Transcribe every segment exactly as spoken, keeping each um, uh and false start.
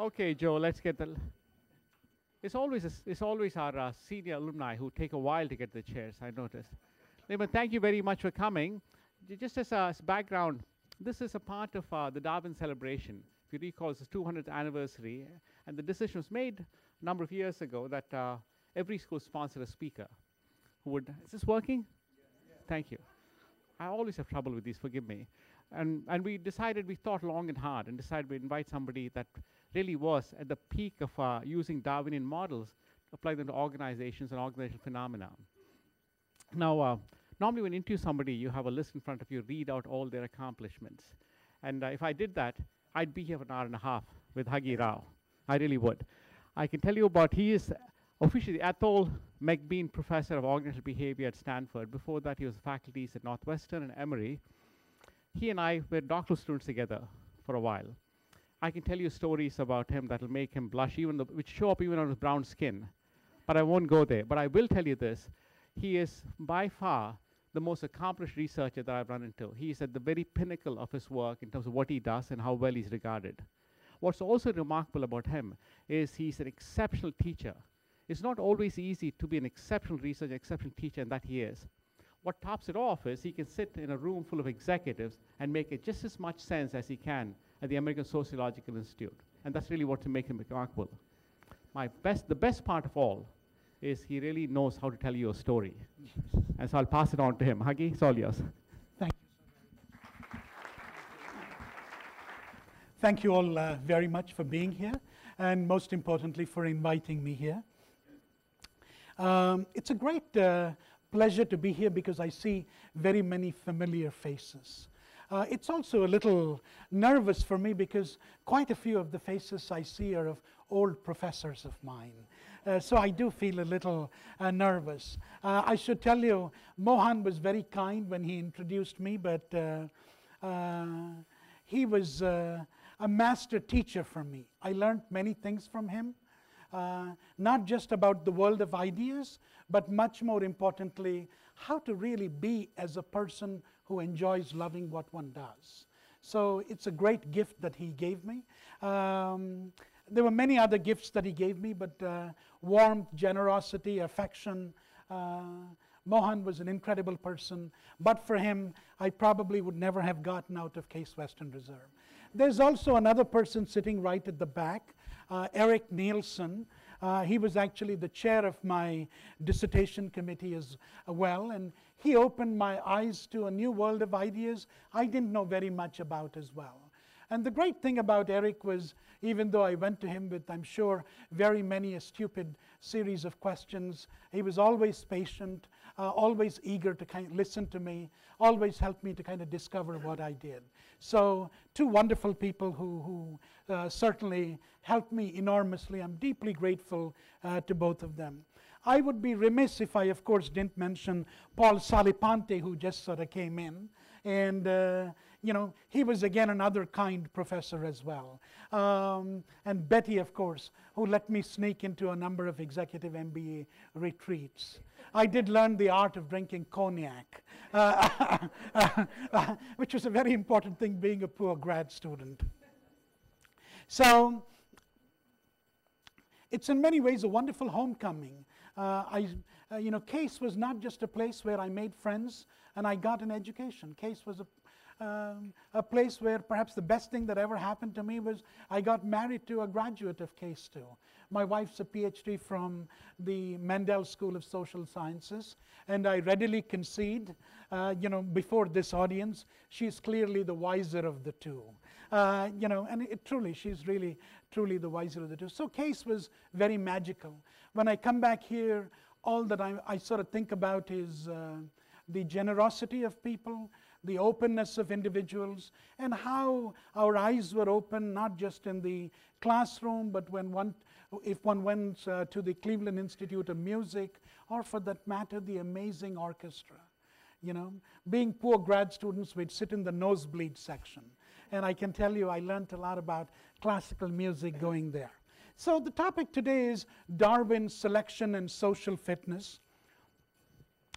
Okay, Joe, let's get the... It's always, a, it's always our uh, senior alumni who take a while to get the chairs, I noticed. Lehman, thank you very much for coming. J just as a uh, background, this is a part of uh, the Darwin celebration. If you recall, it's the two hundredth anniversary, and the decision was made a number of years ago that uh, every school sponsored a speaker who would, is this working? Yeah. Yeah. Thank you. I always have trouble with these, forgive me. And, and we decided, we thought long and hard, and decided we'd invite somebody that really was at the peak of uh, using Darwinian models to apply them to organizations and organizational phenomena. Now, uh, normally when you interview somebody, you have a list in front of you, read out all their accomplishments. And uh, if I did that, I'd be here for an hour and a half with Hayagreeva Rao. I really would. I can tell you about, he is officially Athol McBean Professor of Organizational Behavior at Stanford. Before that, he was faculties at Northwestern and Emory. He and I were doctoral students together for a while. I can tell you stories about him that'll make him blush, even though, which show up even on his brown skin. But I won't go there. But I will tell you this. He is by far the most accomplished researcher that I've run into. He's at the very pinnacle of his work in terms of what he does and how well he's regarded. What's also remarkable about him is he's an exceptional teacher. It's not always easy to be an exceptional researcher, exceptional teacher, and that he is. What tops it off is he can sit in a room full of executives and make it just as much sense as he can at the American Sociological Institute. And that's really what makes him remarkable. My best, the best part of all is he really knows how to tell you a story. And so I'll pass it on to him. Hagi, it's all yours. Thank you so much. Thank you all uh, very much for being here, and most importantly for inviting me here. Um, it's a great uh, pleasure to be here because I see very many familiar faces. Uh, it's also a little nervous for me because quite a few of the faces I see are of old professors of mine. Uh, so I do feel a little uh, nervous. Uh, I should tell you, Mohan was very kind when he introduced me, but uh, uh, he was uh, a master teacher for me. I learned many things from him, uh, not just about the world of ideas, but much more importantly, how to really be as a person who enjoys loving what one does. So it's a great gift that he gave me. Um, There were many other gifts that he gave me, but uh, warmth, generosity, affection. Uh, Mohan was an incredible person, but for him, I probably would never have gotten out of Case Western Reserve. There's also another person sitting right at the back, uh, Eric Nielsen. Uh, he was actually the chair of my dissertation committee as well, and he opened my eyes to a new world of ideas I didn't know very much about as well. And the great thing about Eric was, even though I went to him with, I'm sure, very many a stupid series of questions, he was always patient, uh, always eager to kind of listen to me, always helped me to kind of discover what I did. So two wonderful people who, who uh, certainly helped me enormously. I'm deeply grateful uh, to both of them. I would be remiss if I, of course, didn't mention Paul Salipante, who just sort of came in. And, uh, you know, he was again another kind professor as well. Um, and Betty, of course, who let me sneak into a number of executive M B A retreats. I did learn the art of drinking cognac, uh, which was a very important thing being a poor grad student. So it's in many ways a wonderful homecoming. Uh, I, uh, you know, Case was not just a place where I made friends and I got an education. Case was a, um, a place where perhaps the best thing that ever happened to me was I got married to a graduate of Case too. My wife's a PhD from the Mendel School of Social Sciences, and I readily concede, uh, you know, before this audience, she's clearly the wiser of the two. Uh, you know, and it, truly, she's really, truly the wiser of the two. So Case was very magical. When I come back here, all that I, I sort of think about is uh, the generosity of people, the openness of individuals, and how our eyes were open, not just in the classroom, but when one, if one went uh, to the Cleveland Institute of Music, or for that matter, the amazing orchestra. You know, being poor grad students, we'd sit in the nosebleed section. And I can tell you, I learned a lot about classical music going there. So the topic today is Darwin's selection and social fitness.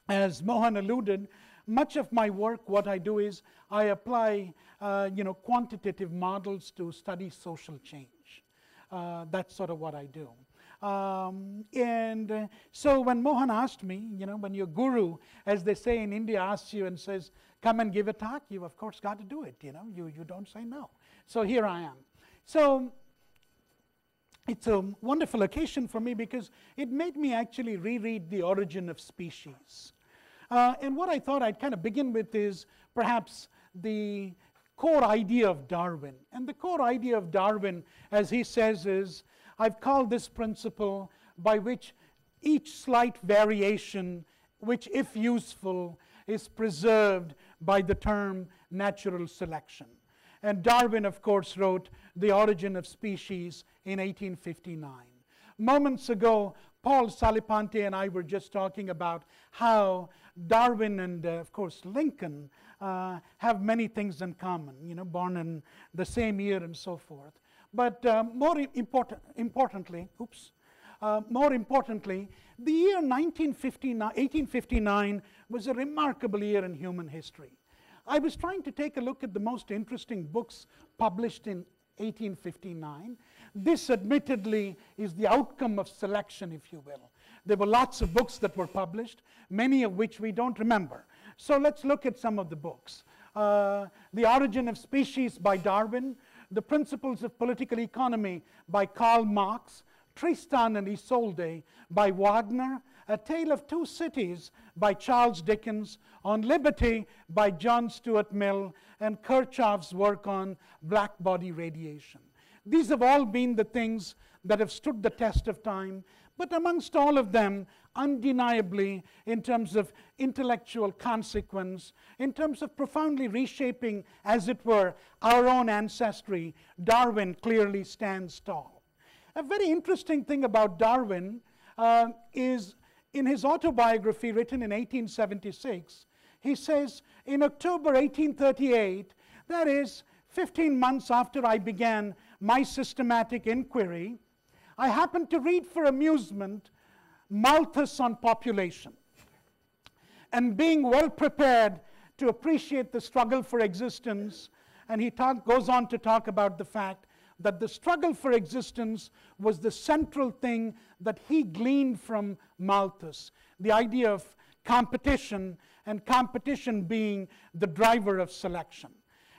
As Mohan alluded, much of my work, what I do is I apply, uh, you know, quantitative models to study social change. uh, that's sort of what I do. Um, and uh, so when Mohan asked me, you know, when your guru, as they say in India, asks you and says, come and give a talk, you of course got to do it, you know, you, you don't say no. So here I am. So it's a wonderful occasion for me because it made me actually reread The Origin of Species. Uh, and what I thought I'd kind of begin with is perhaps the core idea of Darwin. And the core idea of Darwin, as he says, is I've called this principle by which each slight variation, which if useful, is preserved by the term natural selection. And Darwin, of course, wrote The Origin of Species in eighteen fifty-nine. Moments ago, Paul Salipante and I were just talking about how Darwin and, uh, of course, Lincoln uh, have many things in common, you know, born in the same year and so forth. But uh, more important, importantly, oops, uh, more importantly, the year eighteen fifty-nine was a remarkable year in human history. I was trying to take a look at the most interesting books published in eighteen fifty-nine. This admittedly is the outcome of selection, if you will. There were lots of books that were published, many of which we don't remember. So let's look at some of the books. Uh, The Origin of Species by Darwin, The Principles of Political Economy by Karl Marx, Tristan and Isolde by Wagner, A Tale of Two Cities by Charles Dickens, On Liberty by John Stuart Mill, and Kirchhoff's work on black body radiation. These have all been the things that have stood the test of time, but amongst all of them, undeniably, in terms of intellectual consequence, in terms of profoundly reshaping, as it were, our own ancestry, Darwin clearly stands tall. A very interesting thing about Darwin uh, is in his autobiography written in eighteen seventy-six, he says, in October eighteen thirty-eight, that is fifteen months after I began my systematic inquiry, I happened to read for amusement Malthus on population. And being well prepared to appreciate the struggle for existence, and he talk, goes on to talk about the fact that the struggle for existence was the central thing that he gleaned from Malthus, the idea of competition, and competition being the driver of selection.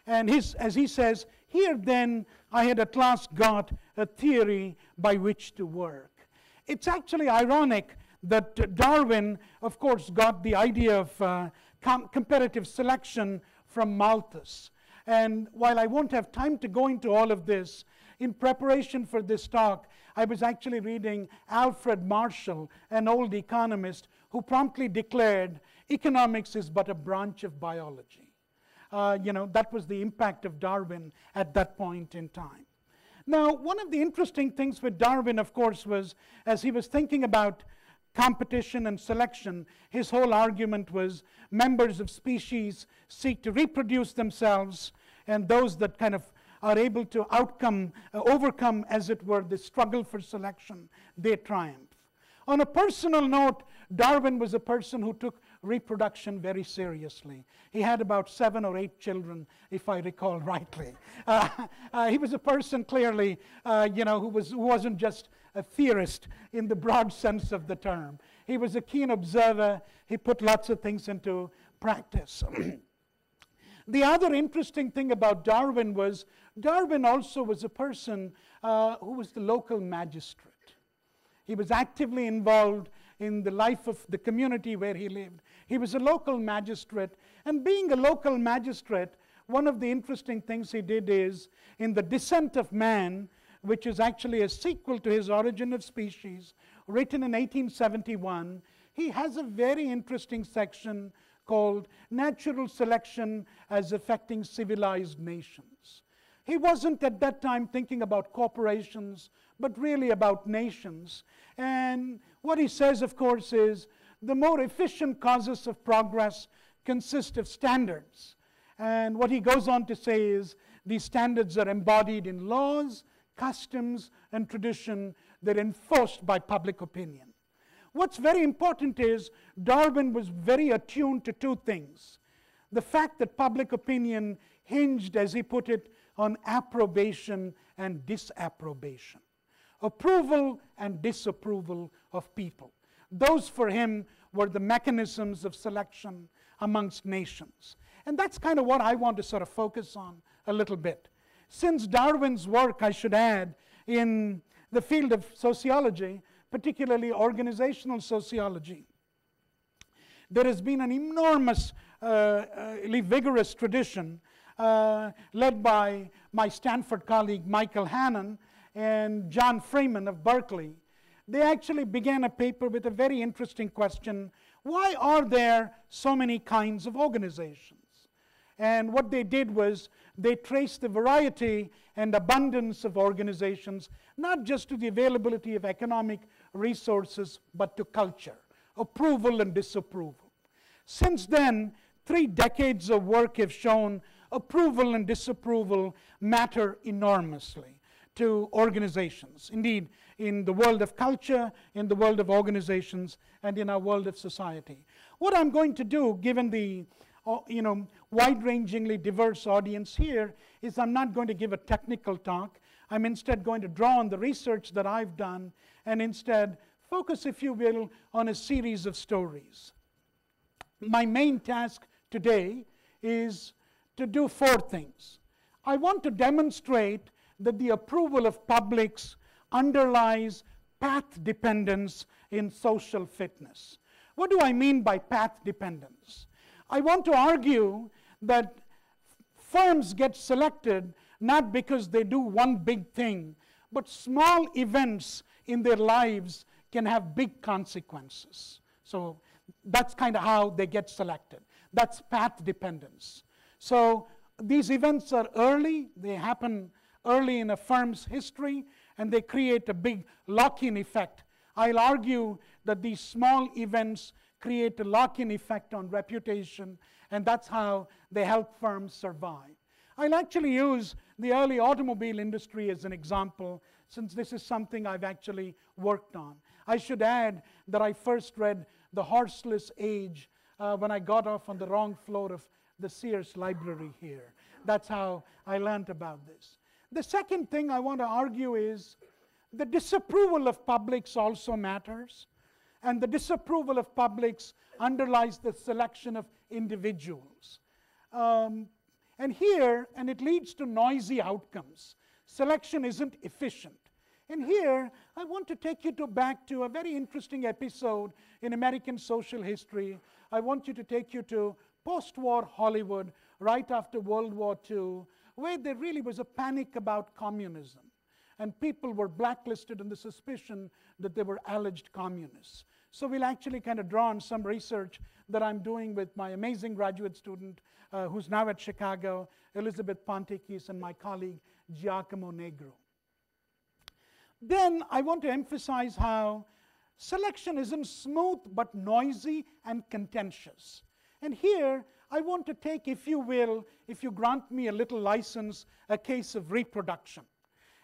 And his, as he says, here then I had at last got a theory by which to work. It's actually ironic that Darwin, of course, got the idea of uh, com comparative selection from Malthus. And while I won't have time to go into all of this, in preparation for this talk, I was actually reading Alfred Marshall, an old economist, who promptly declared, economics is but a branch of biology. Uh, you know, that was the impact of Darwin at that point in time. Now, one of the interesting things with Darwin, of course, was as he was thinking about competition and selection, his whole argument was members of species seek to reproduce themselves, and those that kind of are able to outcome, uh, overcome, as it were, the struggle for selection, they triumph. On a personal note, Darwin was a person who took reproduction very seriously. He had about seven or eight children, if I recall rightly. Uh, uh, he was a person clearly, uh, you know, who, was, who wasn't just a theorist in the broad sense of the term. He was a keen observer. He put lots of things into practice. The other interesting thing about Darwin was Darwin also was a person uh, who was the local magistrate. He was actively involved in the life of the community where he lived. He was a local magistrate, and being a local magistrate, one of the interesting things he did is, in The Descent of Man, which is actually a sequel to his Origin of Species, written in eighteen seventy-one, he has a very interesting section called Natural Selection as Affecting Civilized Nations. He wasn't at that time thinking about corporations, but really about nations. And what he says, of course, is the more efficient causes of progress consist of standards. And what he goes on to say is these standards are embodied in laws, customs, and tradition. They're enforced by public opinion. What's very important is Darwin was very attuned to two things. The fact that public opinion hinged, as he put it, on approbation and disapprobation. approval and disapproval of people. Those for him were the mechanisms of selection amongst nations. And that's kind of what I want to sort of focus on a little bit. Since Darwin's work, I should add, in the field of sociology, particularly organizational sociology, there has been an enormously uh, uh, vigorous tradition uh, led by my Stanford colleague Michael Hannon and John Freeman of Berkeley. They actually began a paper with a very interesting question: why are there so many kinds of organizations? And what they did was they traced the variety and abundance of organizations not just to the availability of economic resources, but to culture, approval and disapproval. Since then, three decades of work have shown approval and disapproval matter enormously to organizations. Indeed, in the world of culture, in the world of organizations, and in our world of society. What I'm going to do, given the Oh, you know, wide-rangingly diverse audience here, is I'm not going to give a technical talk. I'm instead going to draw on the research that I've done and instead focus, if you will, on a series of stories. My main task today is to do four things. I want to demonstrate that the approval of publics underlies path dependence in social fitness. What do I mean by path dependence? I want to argue that firms get selected not because they do one big thing, but small events in their lives can have big consequences. So that's kind of how they get selected. That's path dependence. So these events are early, they happen early in a firm's history, and they create a big lock-in effect. I'll argue that these small events create a lock-in effect on reputation, and that's how they help firms survive. I'll actually use the early automobile industry as an example, since this is something I've actually worked on. I should add that I first read The Horseless Age uh, when I got off on the wrong floor of the Sears Library here. That's how I learned about this. The second thing I want to argue is the disapproval of publics also matters. And the disapproval of publics underlies the selection of individuals. Um, and here, and it leads to noisy outcomes. Selection isn't efficient. And here, I want to take you to back to a very interesting episode in American social history. I want you to take you to post-war Hollywood, right after World War Two, where there really was a panic about communism. And people were blacklisted on the suspicion that they were alleged communists. So we'll actually kind of draw on some research that I'm doing with my amazing graduate student, uh, who's now at Chicago, Elizabeth Pontekis, and my colleague, Giacomo Negro. Then I want to emphasize how selection isn't smooth, but noisy and contentious. And here, I want to take, if you will, if you grant me a little license, a case of reproduction.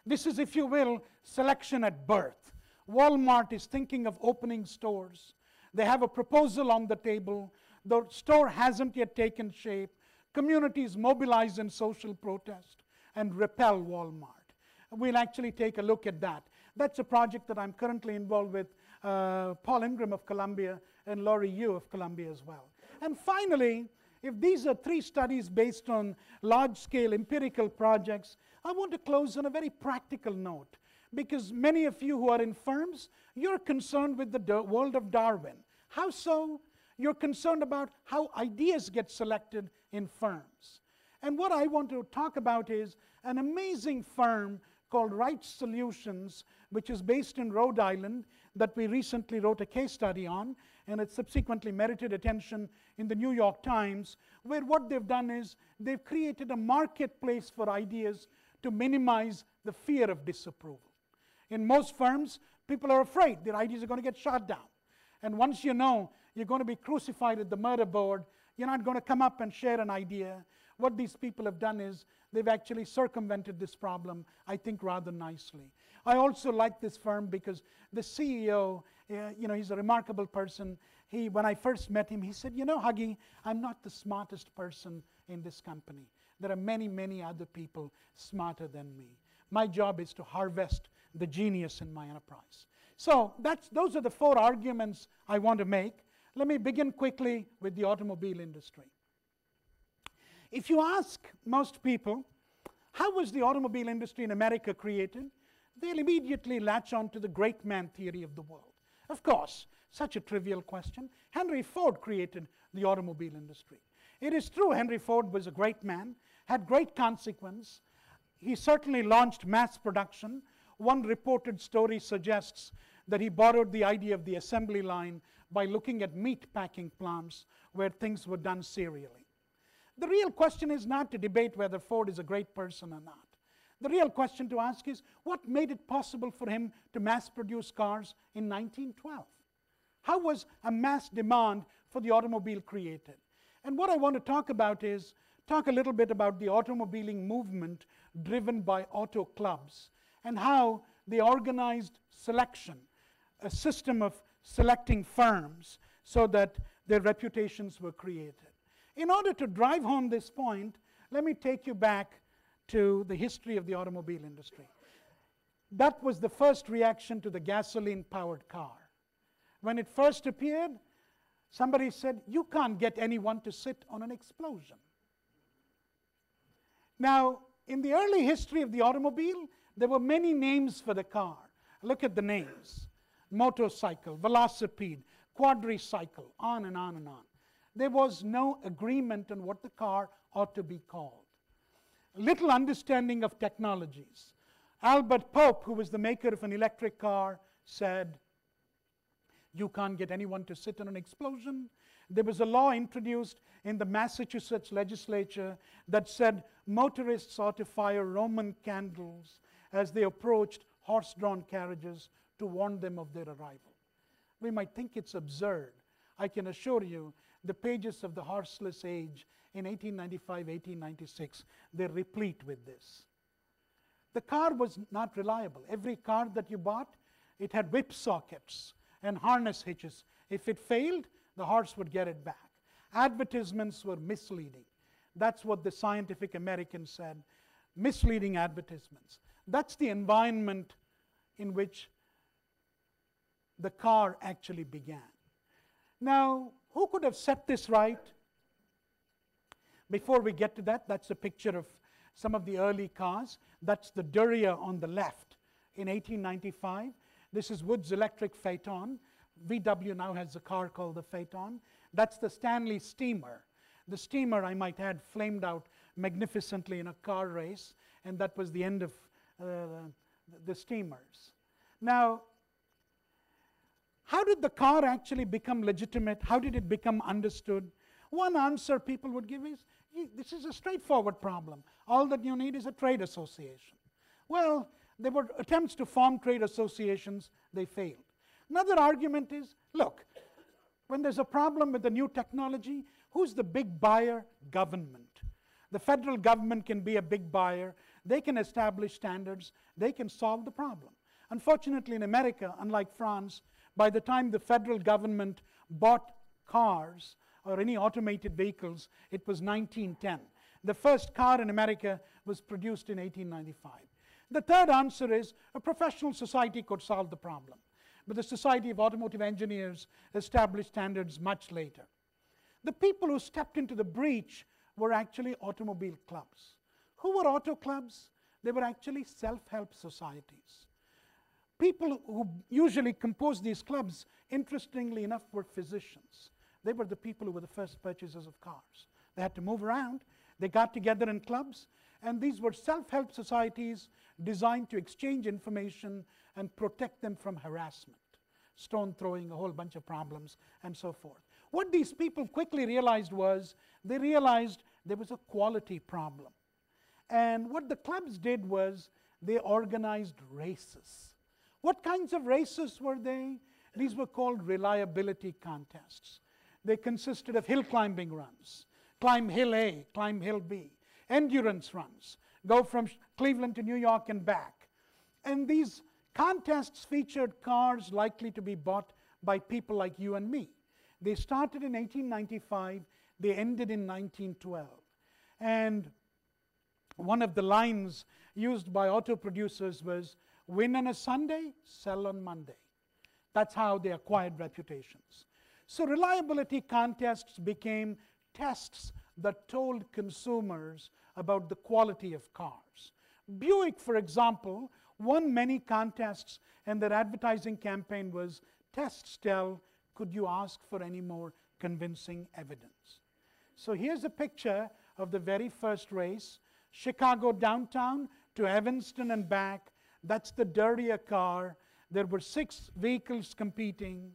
This is, if you will, selection at birth. Walmart is thinking of opening stores. They have a proposal on the table. The store hasn't yet taken shape. Communities mobilize in social protest and repel Walmart. We'll actually take a look at that. That's a project that I'm currently involved with, uh, Paul Ingram of Columbia and Laurie Yu of Columbia as well. And finally, if these are three studies based on large-scale empirical projects, I want to close on a very practical note, because many of you who are in firms, you're concerned with the world of Darwin. How so? You're concerned about how ideas get selected in firms. And what I want to talk about is an amazing firm called Rite Solutions, which is based in Rhode Island, that we recently wrote a case study on, and it subsequently merited attention in the New York Times, where what they've done is they've created a marketplace for ideas to minimize the fear of disapproval. In most firms, people are afraid their ideas are going to get shot down. And once you know you're going to be crucified at the murder board, you're not going to come up and share an idea. What these people have done is they've actually circumvented this problem, I think, rather nicely. I also like this firm because the C E O, uh, you know, he's a remarkable person. He, when I first met him, he said, you know, Huggy, I'm not the smartest person in this company. There are many, many other people smarter than me. My job is to harvest the genius in my enterprise. So that's, those are the four arguments I want to make. Let me begin quickly with the automobile industry. If you ask most people, how was the automobile industry in America created? They'll immediately latch on to the great man theory of the world. Of course, such a trivial question. Henry Ford created the automobile industry. It is true Henry Ford was a great man, had great consequence. He certainly launched mass production. One reported story suggests that he borrowed the idea of the assembly line by looking at meat packing plants where things were done serially. The real question is not to debate whether Ford is a great person or not. The real question to ask is, what made it possible for him to mass produce cars in nineteen twelve? How was a mass demand for the automobile created? And what I want to talk about is, talk a little bit about the automobiling movement driven by auto clubs and how they organized selection, a system of selecting firms so that their reputations were created. In order to drive home this point, let me take you back to the history of the automobile industry. That was the first reaction to the gasoline-powered car. When it first appeared, somebody said, you can't get anyone to sit on an explosion. Now, in the early history of the automobile, there were many names for the car. Look at the names. Motorcycle, velocipede, quadricycle, on and on and on. There was no agreement on what the car ought to be called. Little understanding of technologies. Albert Pope, who was the maker of an electric car, said, you can't get anyone to sit on an explosion. There was a law introduced in the Massachusetts legislature that said motorists ought to fire Roman candles as they approached horse-drawn carriages to warn them of their arrival. We might think it's absurd. I can assure you, the pages of the Horseless Age in eighteen ninety-five, eighteen ninety-six, they're replete with this. The car was not reliable. Every car that you bought, it had whip sockets and harness hitches. If it failed, the horse would get it back. Advertisements were misleading. That's what the Scientific American said, misleading advertisements. That's the environment in which the car actually began. Now, who could have set this right? Before we get to that, that's a picture of some of the early cars. That's the Duryea on the left in eighteen ninety-five. This is Wood's electric Phaeton. V W now has a car called the Phaeton. That's the Stanley steamer. The steamer, I might add, flamed out magnificently in a car race, and that was the end of uh, the steamers. Now, how did the car actually become legitimate? How did it become understood? One answer people would give is, this is a straightforward problem. All that you need is a trade association. Well, there were attempts to form trade associations, they failed. Another argument is, look, when there's a problem with the new technology, who's the big buyer? Government. The federal government can be a big buyer. They can establish standards. They can solve the problem. Unfortunately, in America, unlike France, by the time the federal government bought cars or any automated vehicles, it was nineteen ten. The first car in America was produced in eighteen ninety-five. The third answer is, a professional society could solve the problem. But the Society of Automotive Engineers established standards much later. The people who stepped into the breach were actually automobile clubs. Who were auto clubs? They were actually self-help societies. People who usually composed these clubs, interestingly enough, were physicians. They were the people who were the first purchasers of cars. They had to move around. They got together in clubs. And these were self-help societies designed to exchange information and protect them from harassment, stone throwing, a whole bunch of problems, and so forth. What these people quickly realized was, they realized there was a quality problem. And what the clubs did was, they organized races. What kinds of races were they? These were called reliability contests. They consisted of hill climbing runs, climb hill A, climb hill B, endurance runs, go from Cleveland to New York and back. And these contests featured cars likely to be bought by people like you and me. They started in eighteen ninety-five, they ended in nineteen twelve. And One of the lines used by auto producers was, win on a Sunday, sell on Monday. That's how they acquired reputations. So reliability contests became tests that told consumers about the quality of cars. Buick, for example, won many contests, and their advertising campaign was, tests tell, could you ask for any more convincing evidence? So here's a picture of the very first race, Chicago downtown to Evanston and back. That's the Duryea car. There were six vehicles competing,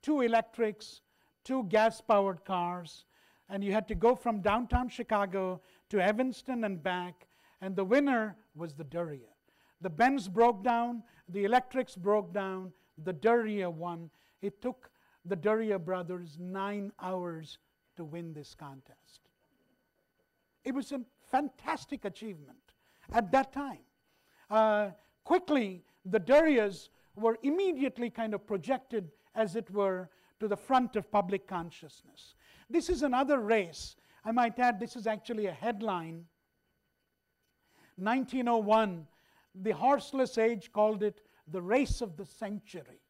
two electrics, two gas-powered cars, and you had to go from downtown Chicago to Evanston and back, and the winner was the Duryea. The Benz broke down, the electrics broke down, the Duryea won. It took the Duryea brothers nine hours to win this contest. It was a fantastic achievement at that time. Uh, quickly, the Duryeas were immediately kind of projected, as it were, to the front of public consciousness. This is another race. I might add, this is actually a headline. nineteen oh one, the Horseless Age called it the race of the century.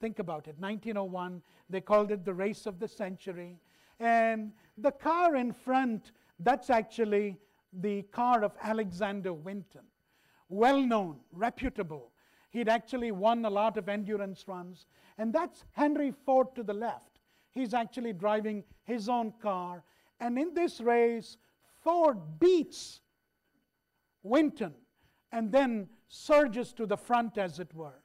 Think about it, nineteen oh one, they called it the race of the century. And the car in front, that's actually the car of Alexander Winton. Well-known, reputable. He'd actually won a lot of endurance runs. And that's Henry Ford to the left. He's actually driving his own car. And in this race, Ford beats Winton and then surges to the front, as it were.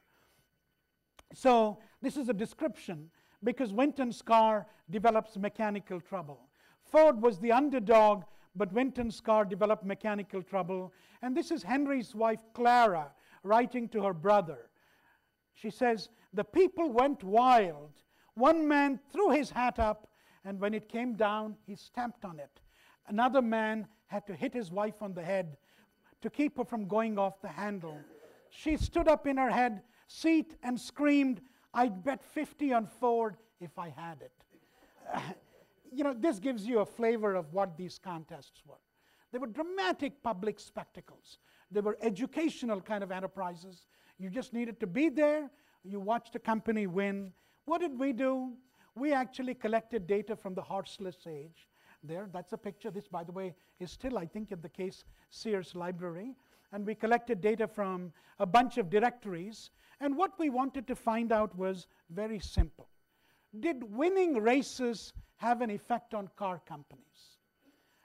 So this is a description, because Winton's car develops mechanical trouble. Ford was the underdog, but Winton's car developed mechanical trouble. And this is Henry's wife, Clara, writing to her brother. She says, the people went wild. One man threw his hat up, and when it came down, he stamped on it. Another man had to hit his wife on the head to keep her from going off the handle. She stood up in her head, seat, and screamed, I'd bet fifty on Ford if I had it. You know, this gives you a flavor of what these contests were. They were dramatic public spectacles. They were educational kind of enterprises. You just needed to be there. You watched the company win. What did we do? We actually collected data from the Horseless Age. There, that's a picture. This, by the way, is still, I think, in the Case Sears Library. And we collected data from a bunch of directories. And what we wanted to find out was very simple. Did winning races have an effect on car companies?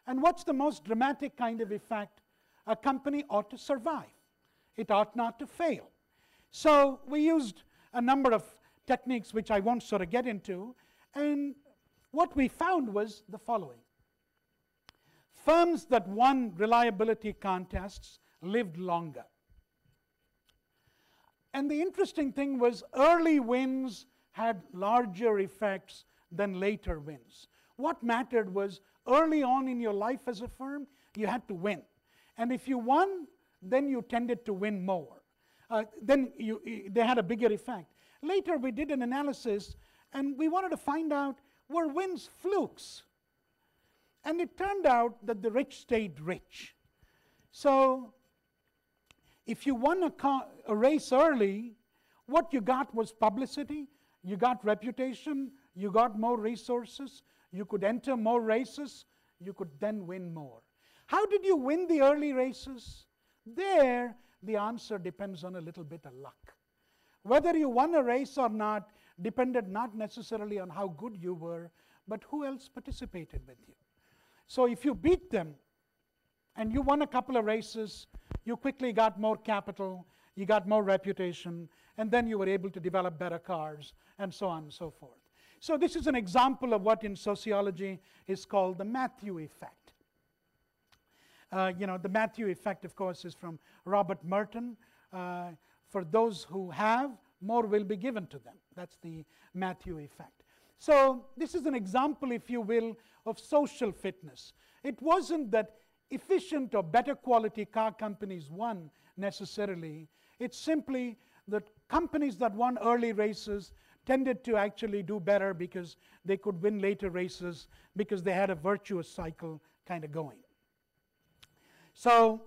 And what's the most dramatic kind of effect? A company ought to survive. It ought not to fail. So we used a number of techniques, which I won't sort of get into. And what we found was the following. Firms that won reliability contests lived longer. And the interesting thing was, early wins had larger effects than later wins. What mattered was, early on in your life as a firm, you had to win. And if you won, then you tended to win more. Uh, then you, you, they had a bigger effect. Later, we did an analysis, and we wanted to find out, were wins flukes? And it turned out that the rich stayed rich. So if you won a, car, a race early, what you got was publicity, you got reputation, you got more resources, you could enter more races, you could then win more. How did you win the early races? There, the answer depends on a little bit of luck. Whether you won a race or not depended not necessarily on how good you were, but who else participated with you. So if you beat them and you won a couple of races, you quickly got more capital, you got more reputation, and then you were able to develop better cars, and so on and so forth. So this is an example of what in sociology is called the Matthew Effect. Uh, you know, the Matthew Effect, of course, is from Robert Merton. Uh, for those who have, more will be given to them. That's the Matthew Effect. So this is an example, if you will, of social fitness. It wasn't that efficient or better quality car companies won necessarily. It's simply that companies that won early races tended to actually do better because they could win later races because they had a virtuous cycle kind of going. So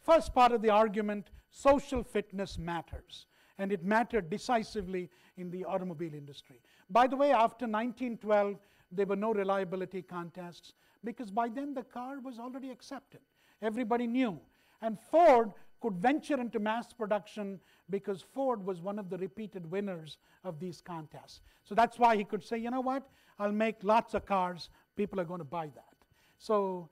first part of the argument, social fitness matters, and it mattered decisively in the automobile industry. By the way, after nineteen twelve, there were no reliability contests because by then the car was already accepted. Everybody knew. And Ford could venture into mass production because Ford was one of the repeated winners of these contests. So that's why he could say, you know what, I'll make lots of cars, people are going to buy that. So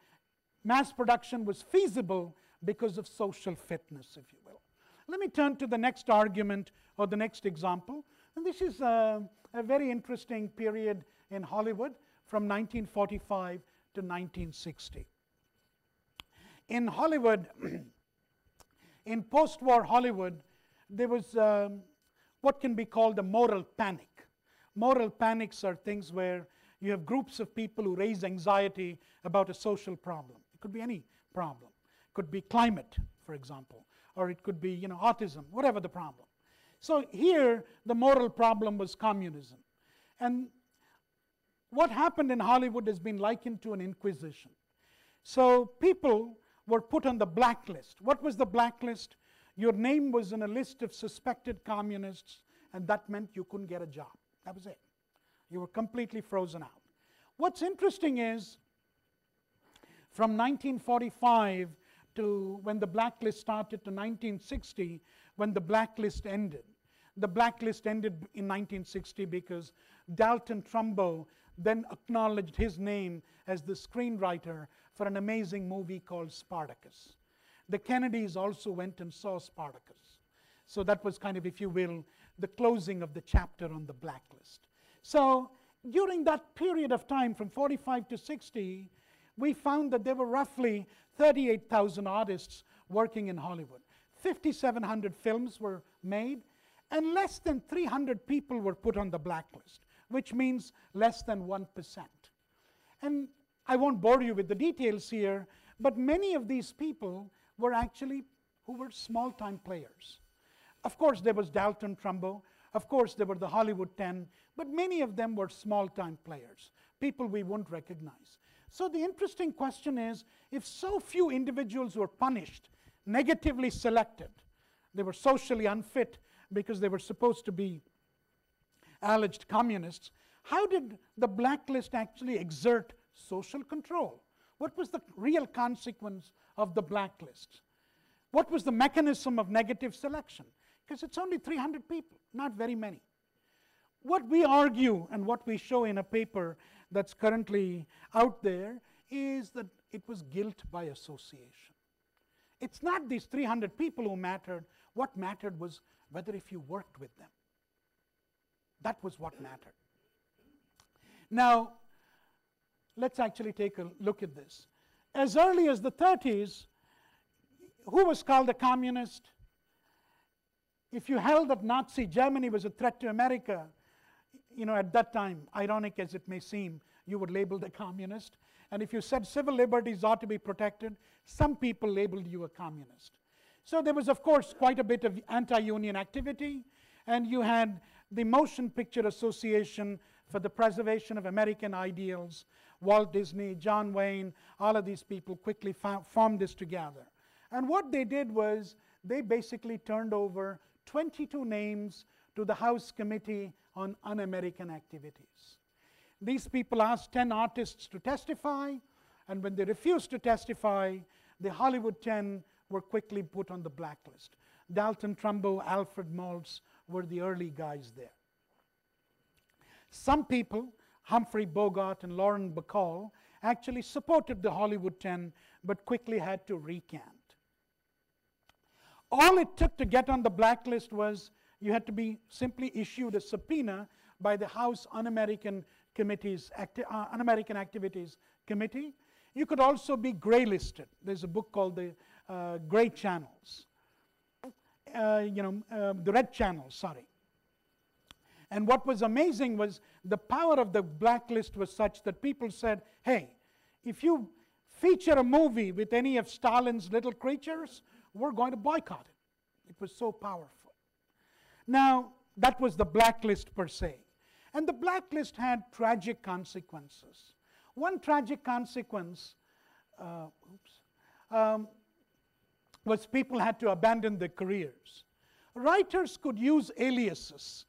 mass production was feasible because of social fitness, if you will. Let me turn to the next argument or the next example. And this is a, a very interesting period in Hollywood from nineteen forty-five to nineteen sixty. In Hollywood, in post-war Hollywood, there was um, what can be called a moral panic. Moral panics are things where you have groups of people who raise anxiety about a social problem. It could be any problem. It could be climate, for example, or it could be, you know, autism, whatever the problem. So here, the moral problem was communism. And what happened in Hollywood has been likened to an inquisition. So people were put on the blacklist. What was the blacklist? Your name was in a list of suspected communists, and that meant you couldn't get a job. That was it. You were completely frozen out. What's interesting is, from nineteen forty-five to when the blacklist started to nineteen sixty, when the blacklist ended. The blacklist ended in nineteen sixty because Dalton Trumbo then acknowledged his name as the screenwriter for an amazing movie called Spartacus. The Kennedys also went and saw Spartacus. So that was kind of, if you will, the closing of the chapter on the blacklist. So during that period of time from forty-five to sixty, we found that there were roughly thirty-eight thousand artists working in Hollywood. fifty-seven hundred films were made, and less than three hundred people were put on the blacklist, which means less than one percent. And I won't bore you with the details here, but many of these people were actually who were small-time players. Of course, there was Dalton Trumbo. Of course, there were the Hollywood ten, but many of them were small-time players, people we wouldn't recognize. So the interesting question is, if so few individuals were punished, negatively selected, they were socially unfit because they were supposed to be alleged communists, how did the blacklist actually exert social control? What was the real consequence of the blacklist? What was the mechanism of negative selection? Because it's only three hundred people, not very many. What we argue and what we show in a paper that's currently out there is that it was guilt by association. It's not these three hundred people who mattered. What mattered was whether if you worked with them. That was what mattered. Now, let's actually take a look at this. As early as the thirties, who was called a communist? If you held that Nazi Germany was a threat to America, you know, at that time, ironic as it may seem, you were labeled a communist. And if you said civil liberties ought to be protected, some people labeled you a communist. So there was, of course, quite a bit of anti-union activity, and you had the Motion Picture Association for the Preservation of American Ideals. Walt Disney, John Wayne, all of these people quickly formed this together. And what they did was they basically turned over twenty-two names to the House Committee on Un-American Activities. These people asked ten artists to testify, and when they refused to testify, the Hollywood ten were quickly put on the blacklist. Dalton Trumbo, Alfred Moltz were the early guys there. Some people, Humphrey Bogart and Lauren Bacall, actually supported the Hollywood ten, but quickly had to recant. All it took to get on the blacklist was you had to be simply issued a subpoena by the House Un-American Activities, uh, Un-American Activities Committee. You could also be grey-listed. There's a book called The uh, Grey Channels. Uh, you know, uh, the Red Channel, sorry. And what was amazing was the power of the blacklist was such that people said, hey, if you feature a movie with any of Stalin's little creatures, we're going to boycott it. It was so powerful. Now, that was the blacklist per se. And the blacklist had tragic consequences. One tragic consequence, uh, oops, um, was people had to abandon their careers. Writers could use aliases.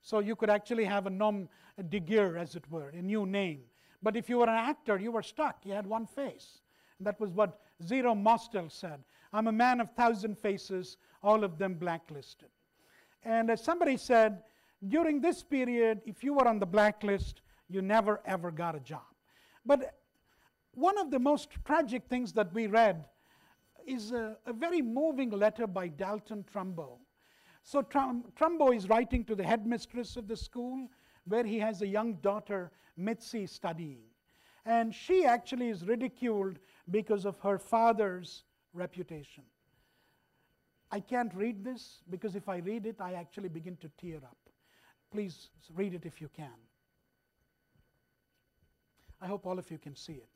So you could actually have a nom de guerre, as it were, a new name. But if you were an actor, you were stuck. You had one face. And that was what Zero Mostel said. I'm a man of thousand faces, all of them blacklisted. And as somebody said, during this period, if you were on the blacklist, you never ever got a job. But one of the most tragic things that we read is a, a very moving letter by Dalton Trumbo. So Trum, Trumbo is writing to the headmistress of the school, where he has a young daughter, Mitzi, studying. And she actually is ridiculed because of her father's reputation. I can't read this, because if I read it, I actually begin to tear up. Please read it if you can. I hope all of you can see it.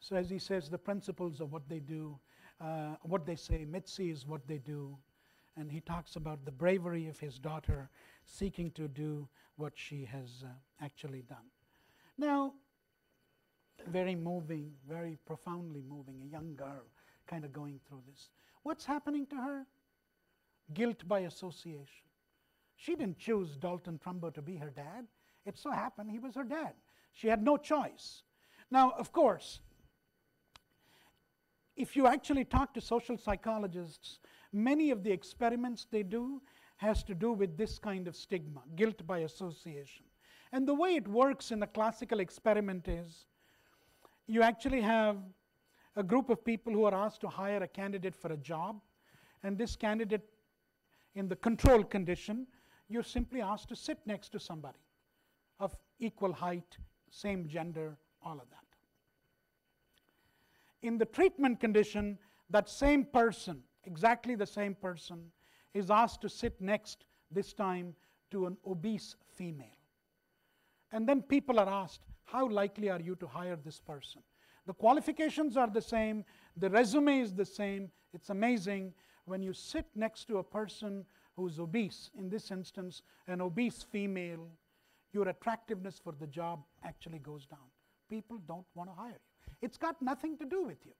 So as he says, the principles of what they do, uh, what they say, Mitzi is what they do. And he talks about the bravery of his daughter seeking to do what she has uh, actually done. Now, very moving, very profoundly moving, a young girl kind of going through this. What's happening to her? Guilt by association. She didn't choose Dalton Trumbo to be her dad. It so happened he was her dad. She had no choice. Now, of course, if you actually talk to social psychologists, many of the experiments they do has to do with this kind of stigma, guilt by association. And the way it works in the classical experiment is you actually have a group of people who are asked to hire a candidate for a job, and this candidate, in the control condition, you're simply asked to sit next to somebody of equal height, same gender, all of that. In the treatment condition, that same person, exactly the same person, is asked to sit next, this time, to an obese female. And then people are asked, how likely are you to hire this person? The qualifications are the same, the resume is the same. It's amazing when you sit next to a person who's obese, in this instance, an obese female, your attractiveness for the job actually goes down. People don't want to hire you. It's got nothing to do with you.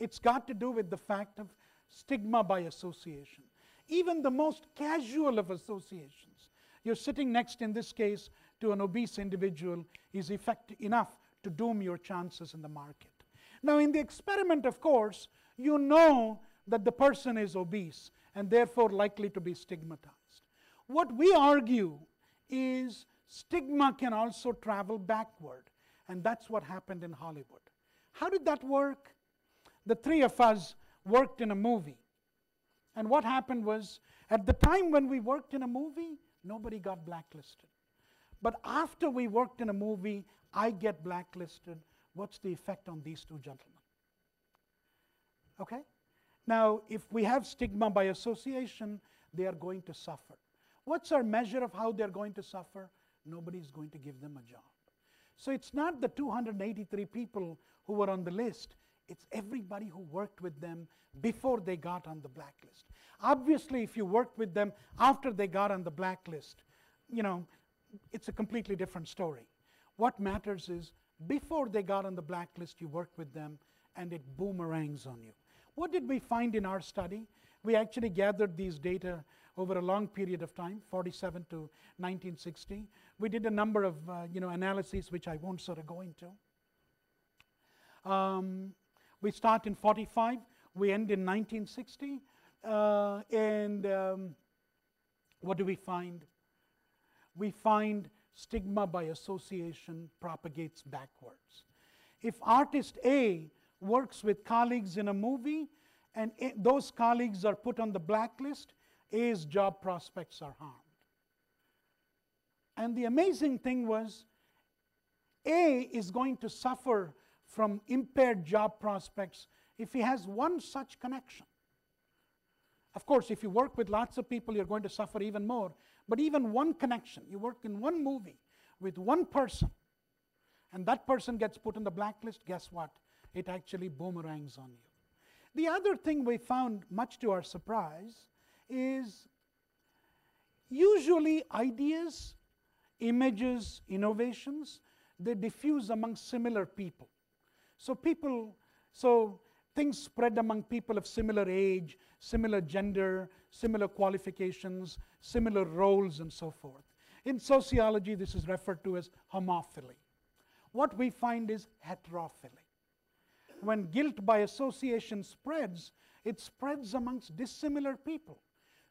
It's got to do with the fact of stigma by association. Even the most casual of associations, you're sitting next, in this case, to an obese individual, is effective enough to doom your chances in the market. Now, in the experiment, of course, you know that the person is obese and therefore likely to be stigmatized. What we argue is stigma can also travel backward. And that's what happened in Hollywood. How did that work? The three of us worked in a movie. And what happened was, at the time when we worked in a movie, nobody got blacklisted. But after we worked in a movie, I get blacklisted. What's the effect on these two gentlemen? Okay? Now, if we have stigma by association, they are going to suffer. What's our measure of how they're going to suffer? Nobody's going to give them a job. So it's not the two hundred eighty-three people who were on the list. It's everybody who worked with them before they got on the blacklist. Obviously, if you worked with them after they got on the blacklist, you know, it's a completely different story. What matters is before they got on the blacklist, you worked with them, and it boomerangs on you. What did we find in our study? We actually gathered these data over a long period of time, forty-seven to nineteen sixty. We did a number of uh, you know, analyses, which I won't sort of go into. Um, we start in forty-five, we end in nineteen sixty, uh, and um, what do we find? We find stigma by association propagates backwards. If artist A works with colleagues in a movie, and A, those colleagues are put on the blacklist, A's job prospects are harmed. And the amazing thing was, A is going to suffer from impaired job prospects if he has one such connection. Of course, if you work with lots of people, you're going to suffer even more. But even one connection, you work in one movie with one person, and that person gets put on the blacklist, guess what? It actually boomerangs on you. The other thing we found, much to our surprise, is usually ideas, images, innovations, they diffuse among similar people. So people, so things spread among people of similar age, similar gender, similar qualifications, similar roles, and so forth. In sociology, this is referred to as homophily. What we find is heterophily. When guilt by association spreads, it spreads amongst dissimilar people.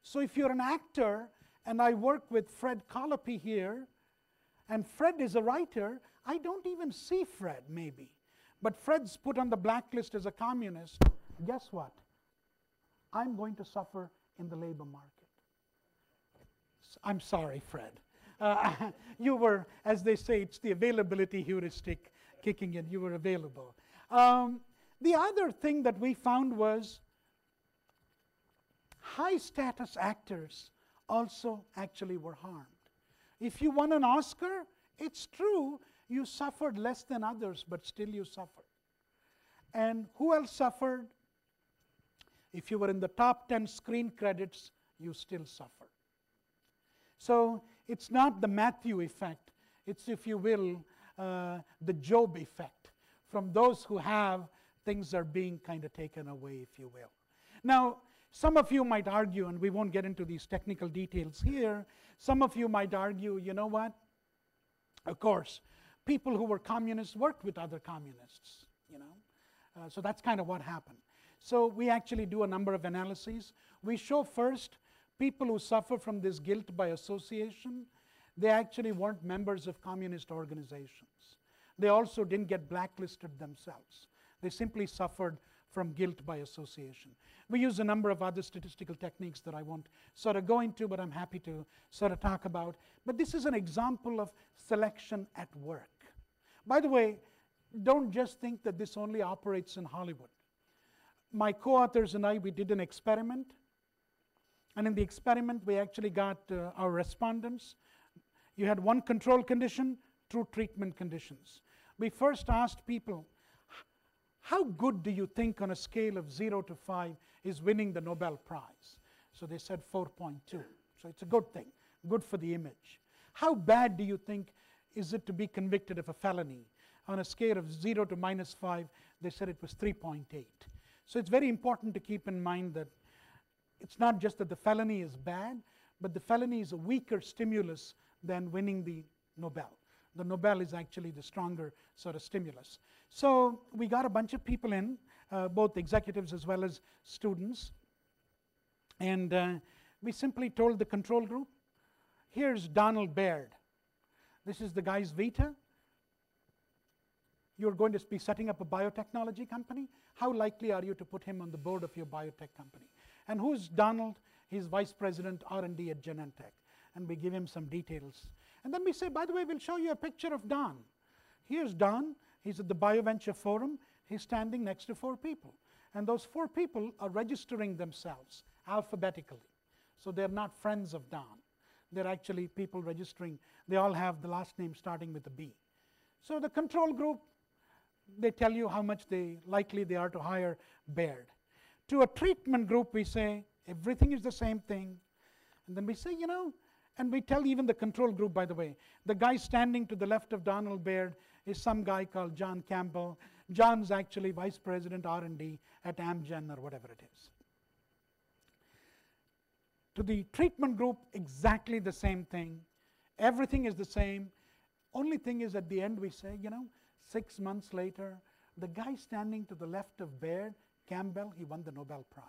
So if you're an actor, and I work with Fred Colopy here, and Fred is a writer, I don't even see Fred, maybe. But Fred's put on the blacklist as a communist. Guess what? I'm going to suffer in the labor market. I'm sorry, Fred. Uh, you were, as they say, it's the availability heuristic kicking in. You were available. Um, the other thing that we found was high-status actors also actually were harmed. If you won an Oscar, it's true, you suffered less than others, but still you suffered. And who else suffered? If you were in the top ten screen credits, you still suffered. So it's not the Matthew effect, it's, if you will, uh, the Job effect. From those who have, things are being kind of taken away, if you will. Now, some of you might argue, and we won't get into these technical details here, some of you might argue, you know what? Of course, people who were communists worked with other communists, you know? Uh, so that's kind of what happened. So we actually do a number of analyses. We show first, people who suffer from this guilt by association, they actually weren't members of communist organizations. They also didn't get blacklisted themselves. They simply suffered from guilt by association. We use a number of other statistical techniques that I won't sort of go into, but I'm happy to sort of talk about. But this is an example of selection at work. By the way, don't just think that this only operates in Hollywood. My co-authors and I, we did an experiment. And in the experiment, we actually got uh, our respondents. You had one control condition, two treatment conditions. We first asked people, how good do you think on a scale of zero to five is winning the Nobel Prize? So they said four point two. So it's a good thing, good for the image. How bad do you think is it to be convicted of a felony? On a scale of zero to minus five, they said it was three point eight. So it's very important to keep in mind that it's not just that the felony is bad, but the felony is a weaker stimulus than winning the Nobel. The Nobel is actually the stronger sort of stimulus. So we got a bunch of people in, uh, both executives as well as students. And uh, we simply told the control group, here's Donald Baird. This is the guy's vita. You're going to be setting up a biotechnology company. How likely are you to put him on the board of your biotech company? And who's Donald? He's vice president R and D at Genentech. And we give him some details. And then we say, by the way, we'll show you a picture of Don. Here's Don. He's at the BioVenture Forum. He's standing next to four people. And those four people are registering themselves alphabetically. So they're not friends of Don. They're actually people registering. They all have the last name starting with a B. So the control group, they tell you how much they likely they are to hire Baird. To a treatment group, we say, everything is the same thing. And then we say, you know, and we tell even the control group, by the way, the guy standing to the left of Donald Baird is some guy called John Campbell. John's actually vice president R and D at Amgen or whatever it is. To the treatment group, exactly the same thing. Everything is the same. Only thing is at the end we say, you know, six months later, the guy standing to the left of Baird, Campbell, he won the Nobel Prize.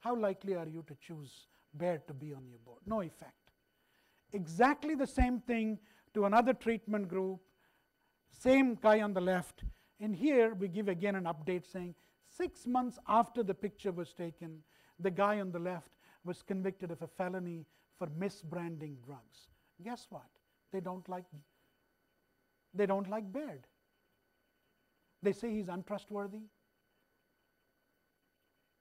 How likely are you to choose Baird to be on your board? No effect. Exactly the same thing to another treatment group, same guy on the left. And here we give again an update saying, six months after the picture was taken, the guy on the left was convicted of a felony for misbranding drugs. Guess what? They don't like, they don't like Baird. They say he's untrustworthy.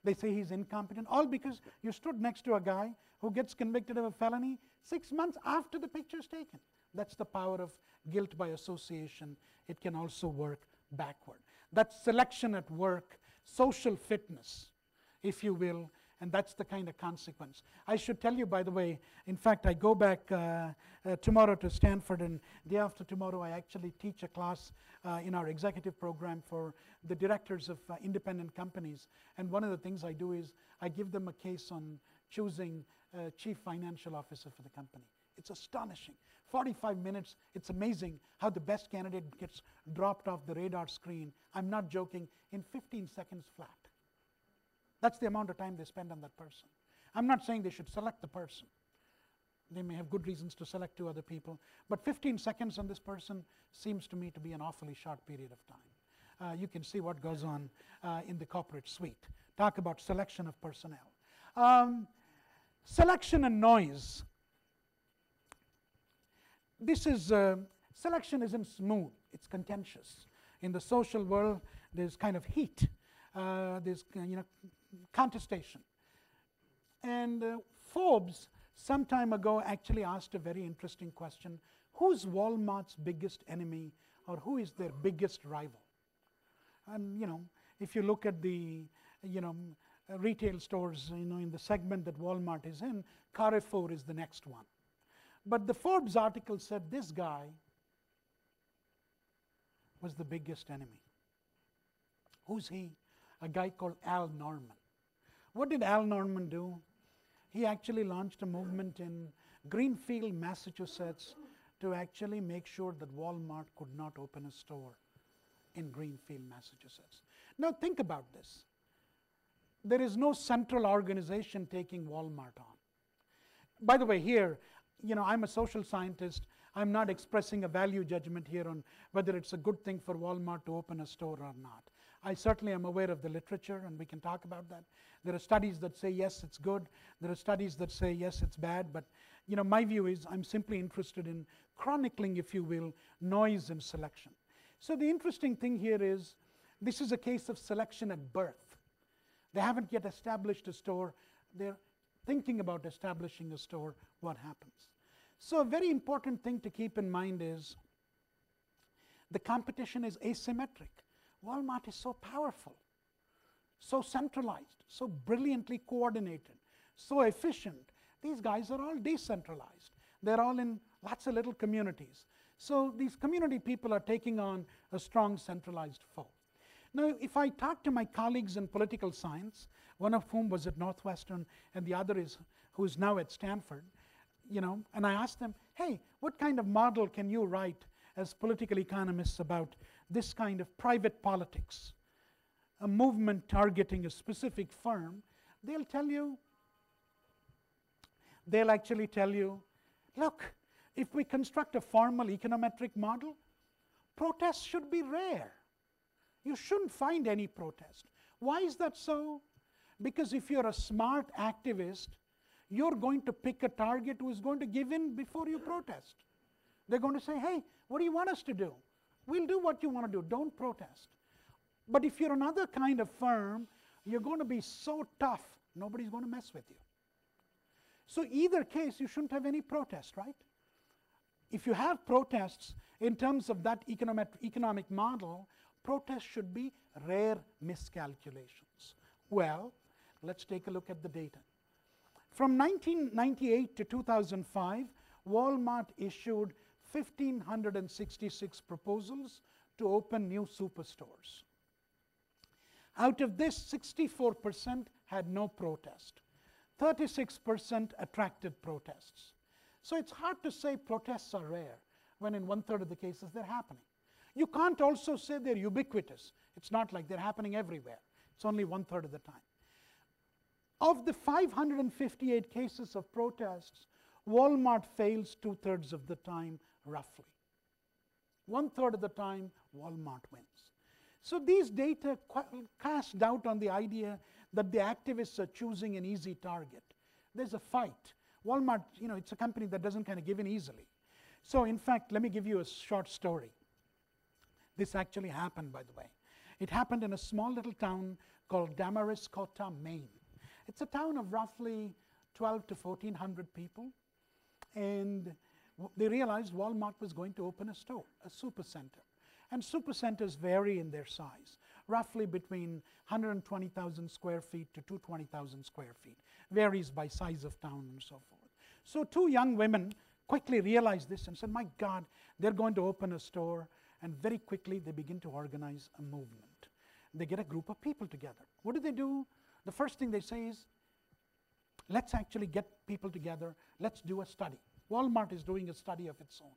They say he's incompetent, all because you stood next to a guy who gets convicted of a felony six months after the picture is taken. That's the power of guilt by association. It can also work backward. That's selection at work, social fitness, if you will, and that's the kind of consequence. I should tell you, by the way, in fact, I go back uh, uh, tomorrow to Stanford, and day after tomorrow I actually teach a class uh, in our executive program for the directors of uh, independent companies, and one of the things I do is I give them a case on choosing uh, chief financial officer for the company. It's astonishing. forty-five minutes, it's amazing how the best candidate gets dropped off the radar screen. I'm not joking, in fifteen seconds flat. That's the amount of time they spend on that person. I'm not saying they should select the person. They may have good reasons to select two other people, but fifteen seconds on this person seems to me to be an awfully short period of time. Uh, you can see what goes on uh, in the corporate suite. Talk about selection of personnel. Um, selection and noise. This is, uh, selection isn't smooth, it's contentious. In the social world, there's kind of heat, uh, there's you know, contestation. And uh, Forbes, some time ago, actually asked a very interesting question: who's Walmart's biggest enemy, or who is their biggest rival? And you know, if you look at the you know, uh, retail stores, you know, in the segment that Walmart is in, Carrefour is the next one. But the Forbes article said this guy was the biggest enemy. Who's he? A guy called Al Norman. What did Al Norman do? He actually launched a movement in Greenfield, Massachusetts, to actually make sure that Walmart could not open a store in Greenfield, Massachusetts. Now think about this. There is no central organization taking Walmart on. By the way, here, you know, I'm a social scientist. I'm not expressing a value judgment here on whether it's a good thing for Walmart to open a store or not. I certainly am aware of the literature, and we can talk about that. There are studies that say, yes, it's good. There are studies that say, yes, it's bad. But, you know, my view is I'm simply interested in chronicling, if you will, noise and selection. So the interesting thing here is this is a case of selection at birth. They haven't yet established a store. They're thinking about establishing a store, what happens? So a very important thing to keep in mind is the competition is asymmetric. Walmart is so powerful, so centralized, so brilliantly coordinated, so efficient. These guys are all decentralized. They're all in lots of little communities. So these community people are taking on a strong centralized foe. Now, if I talk to my colleagues in political science, one of whom was at Northwestern and the other is who is now at Stanford, you know, and I asked them, hey, what kind of model can you write as political economists about this kind of private politics, a movement targeting a specific firm? They'll tell you, they'll actually tell you, look, if we construct a formal econometric model, protests should be rare. You shouldn't find any protest. Why is that so? Because if you're a smart activist, you're going to pick a target who is going to give in before you protest. They're going to say, hey, what do you want us to do? We'll do what you want to do, don't protest. But if you're another kind of firm, you're going to be so tough, nobody's going to mess with you. So either case, you shouldn't have any protest, right? If you have protests in terms of that economic model, protests should be rare miscalculations. Well, let's take a look at the data. From nineteen ninety-eight to two thousand five, Walmart issued one thousand five hundred sixty-six proposals to open new superstores. Out of this, sixty-four percent had no protest. thirty-six percent attracted protests. So it's hard to say protests are rare when in one-third of the cases they're happening. You can't also say they're ubiquitous. It's not like they're happening everywhere. It's only one-third of the time. Of the five hundred fifty-eight cases of protests, Walmart fails two-thirds of the time, roughly. One-third of the time, Walmart wins. So these data cast doubt on the idea that the activists are choosing an easy target. There's a fight. Walmart, you know, it's a company that doesn't kind of give in easily. So in fact, let me give you a short story. This actually happened, by the way. It happened in a small little town called Damariscotta, Maine. It's a town of roughly twelve to fourteen hundred people, and they realized Walmart was going to open a store, a supercenter. And supercenters vary in their size. roughly between one hundred twenty thousand square feet to two hundred twenty thousand square feet. Varies by size of town and so forth. So two young women quickly realized this and said, my God, they're going to open a store. And very quickly, they begin to organize a movement. They get a group of people together. What do they do? The first thing they say is, let's actually get people together. Let's do a study. Walmart is doing a study of its own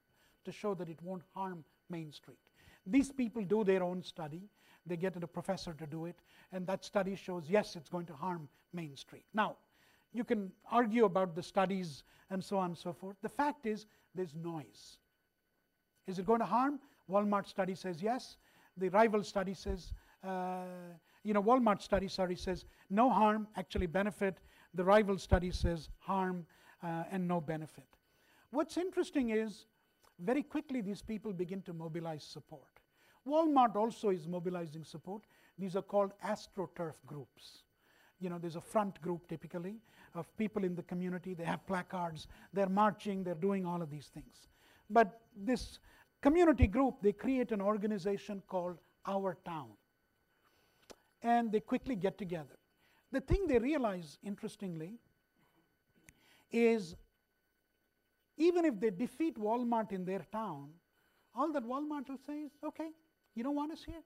to show that it won't harm Main Street. These people do their own study. They get a professor to do it. And that study shows, yes, it's going to harm Main Street. Now, you can argue about the studies and so on and so forth. The fact is, there's noise. Is it going to harm? Walmart study says yes. The rival study says, uh, you know, Walmart study, sorry, says no harm, actually benefit. The rival study says harm uh, and no benefit. What's interesting is, very quickly these people begin to mobilize support. Walmart also is mobilizing support. These are called AstroTurf groups. You know, there's a front group typically of people in the community. They have placards, they're marching, they're doing all of these things. But this community group, they create an organization called Our Town. And they quickly get together. The thing they realize, interestingly, is even if they defeat Walmart in their town, all that Walmart will say is, okay, you don't want us here?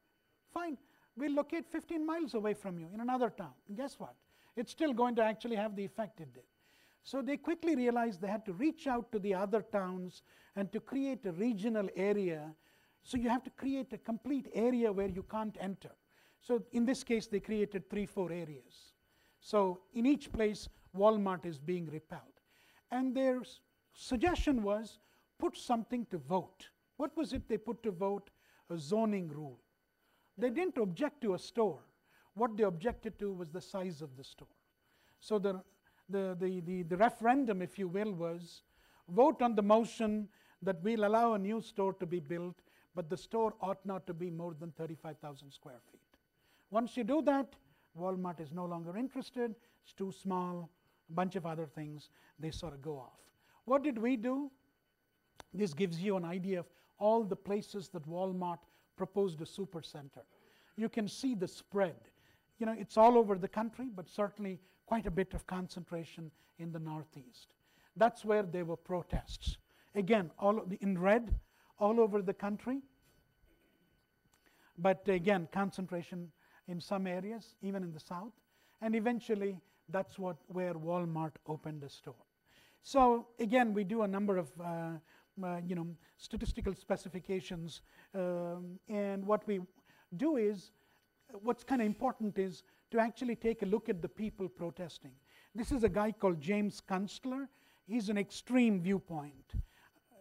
Fine, we'll locate fifteen miles away from you in another town. And guess what? It's still going to actually have the effect it did. So they quickly realized they had to reach out to the other towns and to create a regional area. So you have to create a complete area where you can't enter. So in this case, they created three, four areas. So in each place, Walmart is being repelled. And their suggestion was, put something to vote. What was it they put to vote? A zoning rule. They didn't object to a store. What they objected to was the size of the store. So the The, the, the, the referendum, if you will, was vote on the motion that we'll allow a new store to be built, but the store ought not to be more than thirty-five thousand square feet. Once you do that, Walmart is no longer interested, it's too small, a bunch of other things, they sort of go off. What did we do? This gives you an idea of all the places that Walmart proposed a supercenter. You can see the spread. You know, it's all over the country, but certainly quite a bit of concentration in the Northeast. That's where there were protests. Again, all of the, in red, all over the country. But again, concentration in some areas, even in the South. And eventually, that's what, where Walmart opened a store. So again, we do a number of uh, uh, you know, statistical specifications. Um, and what we do is, what's kind of important is to actually take a look at the people protesting. This is a guy called James Kunstler. He's an extreme viewpoint.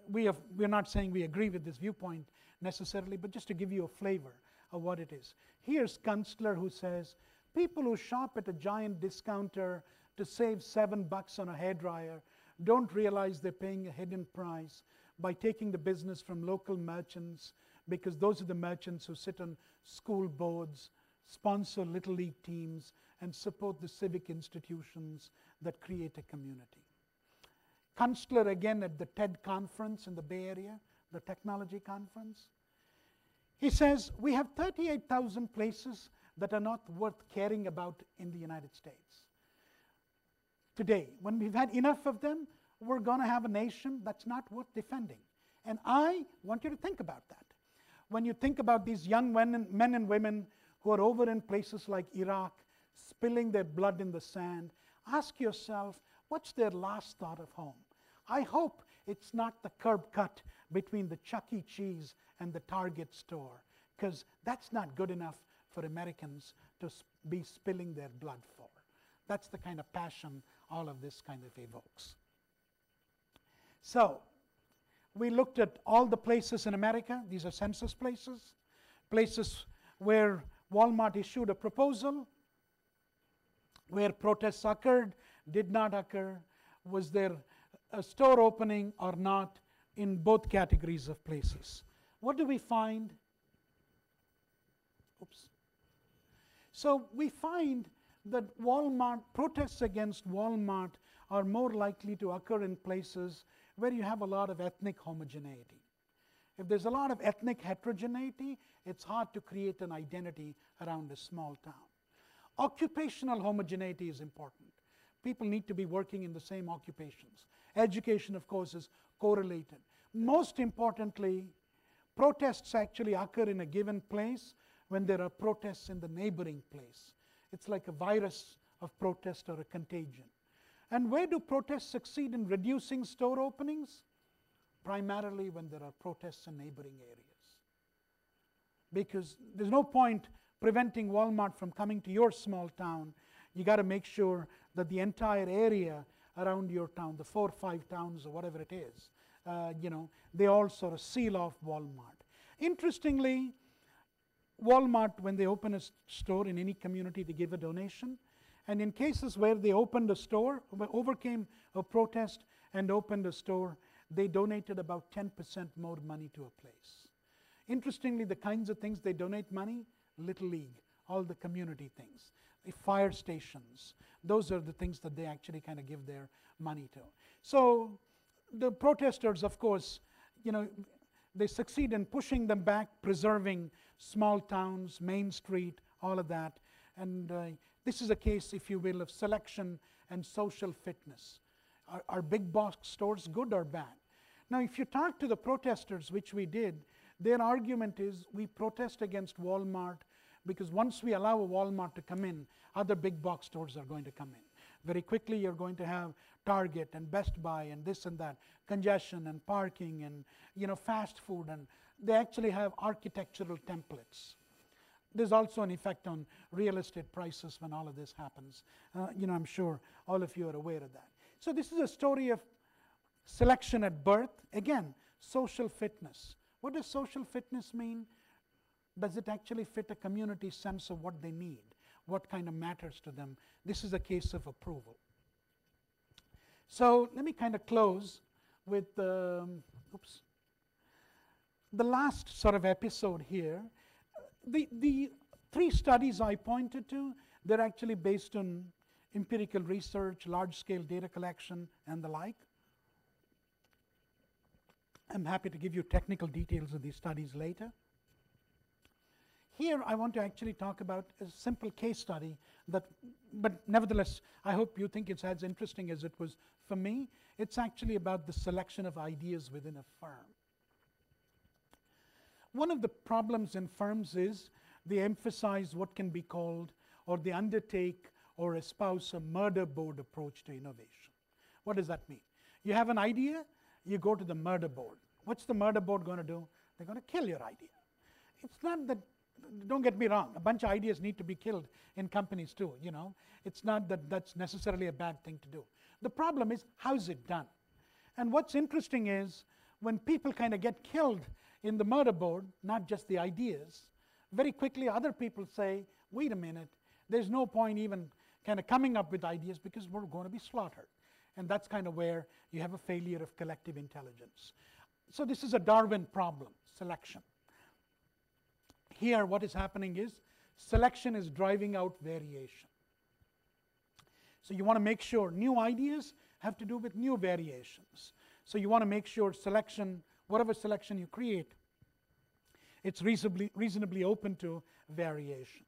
We have, we're not saying we agree with this viewpoint necessarily, but just to give you a flavor of what it is. Here's Kunstler who says, people who shop at a giant discounter to save seven bucks on a hairdryer don't realize they're paying a hidden price by taking the business from local merchants, because those are the merchants who sit on school boards, sponsor little league teams, and support the civic institutions that create a community. Kunstler, again, at the TED conference in the Bay Area, the technology conference, he says, we have thirty-eight thousand places that are not worth caring about in the United States. Today, when we've had enough of them, we're going to have a nation that's not worth defending. And I want you to think about that. When you think about these young men and women who are over in places like Iraq, spilling their blood in the sand, ask yourself, what's their last thought of home? I hope it's not the curb cut between the Chuck E. Cheese and the Target store, because that's not good enough for Americans to sp- be spilling their blood for. That's the kind of passion all of this kind of evokes. So we looked at all the places in America. These are census places, places where Walmart issued a proposal, where protests occurred, did not occur, was there a store opening or not, in both categories of places. What do we find? Oops. So we find that Walmart, protests against Walmart are more likely to occur in places where you have a lot of ethnic homogeneity. If there's a lot of ethnic heterogeneity, it's hard to create an identity around a small town. Occupational homogeneity is important. People need to be working in the same occupations. Education, of course, is correlated. Most importantly, protests actually occur in a given place when there are protests in the neighboring place. It's like a virus of protest or a contagion. And where do protests succeed in reducing store openings? Primarily when there are protests in neighboring areas. Because there's no point preventing Walmart from coming to your small town. You got to make sure that the entire area around your town, the four or five towns or whatever it is, uh, you know, they all sort of seal off Walmart. Interestingly, Walmart, when they open a store in any community, they give a donation. And in cases where they opened a store, overcame a protest and opened a store, they donated about ten percent more money to a place. Interestingly, the kinds of things they donate money, Little League, all the community things, the fire stations, those are the things that they actually kind of give their money to. So the protesters, of course, you know, they succeed in pushing them back, preserving small towns, Main Street, all of that. And uh, this is a case, if you will, of selection and social fitness. Are, are big box stores good or bad? Now, if you talk to the protesters, which we did, their argument is we protest against Walmart because once we allow a Walmart to come in, other big box stores are going to come in. Very quickly, you're going to have Target and Best Buy and this and that, congestion and parking and, you know, fast food, and they actually have architectural templates. There's also an effect on real estate prices when all of this happens. Uh, you know, I'm sure all of you are aware of that. So this is a story of selection at birth. Again, social fitness. What does social fitness mean? Does it actually fit a community's sense of what they need? What kind of matters to them? This is a case of approval. So let me kind of close with um, oops, the last sort of episode here. The, the three studies I pointed to, they're actually based on empirical research, large-scale data collection, and the like. I'm happy to give you technical details of these studies later. Here, I want to actually talk about a simple case study that, but nevertheless, I hope you think it's as interesting as it was for me. It's actually about the selection of ideas within a firm. One of the problems in firms is they emphasize what can be called, or they undertake or espouse a murder board approach to innovation. What does that mean? You have an idea, you go to the murder board. What's the murder board going to do? They're going to kill your idea. It's not that, don't get me wrong, a bunch of ideas need to be killed in companies too, you know. It's not that that's necessarily a bad thing to do. The problem is, how's it done? And what's interesting is, when people kind of get killed in the murder board, not just the ideas, very quickly other people say, wait a minute, there's no point even kind of coming up with ideas because we're going to be slaughtered. And that's kind of where you have a failure of collective intelligence. So this is a Darwin problem, selection. Here what is happening is selection is driving out variation. So you want to make sure new ideas have to do with new variations. So you want to make sure selection, whatever selection you create, it's reasonably, reasonably open to variation.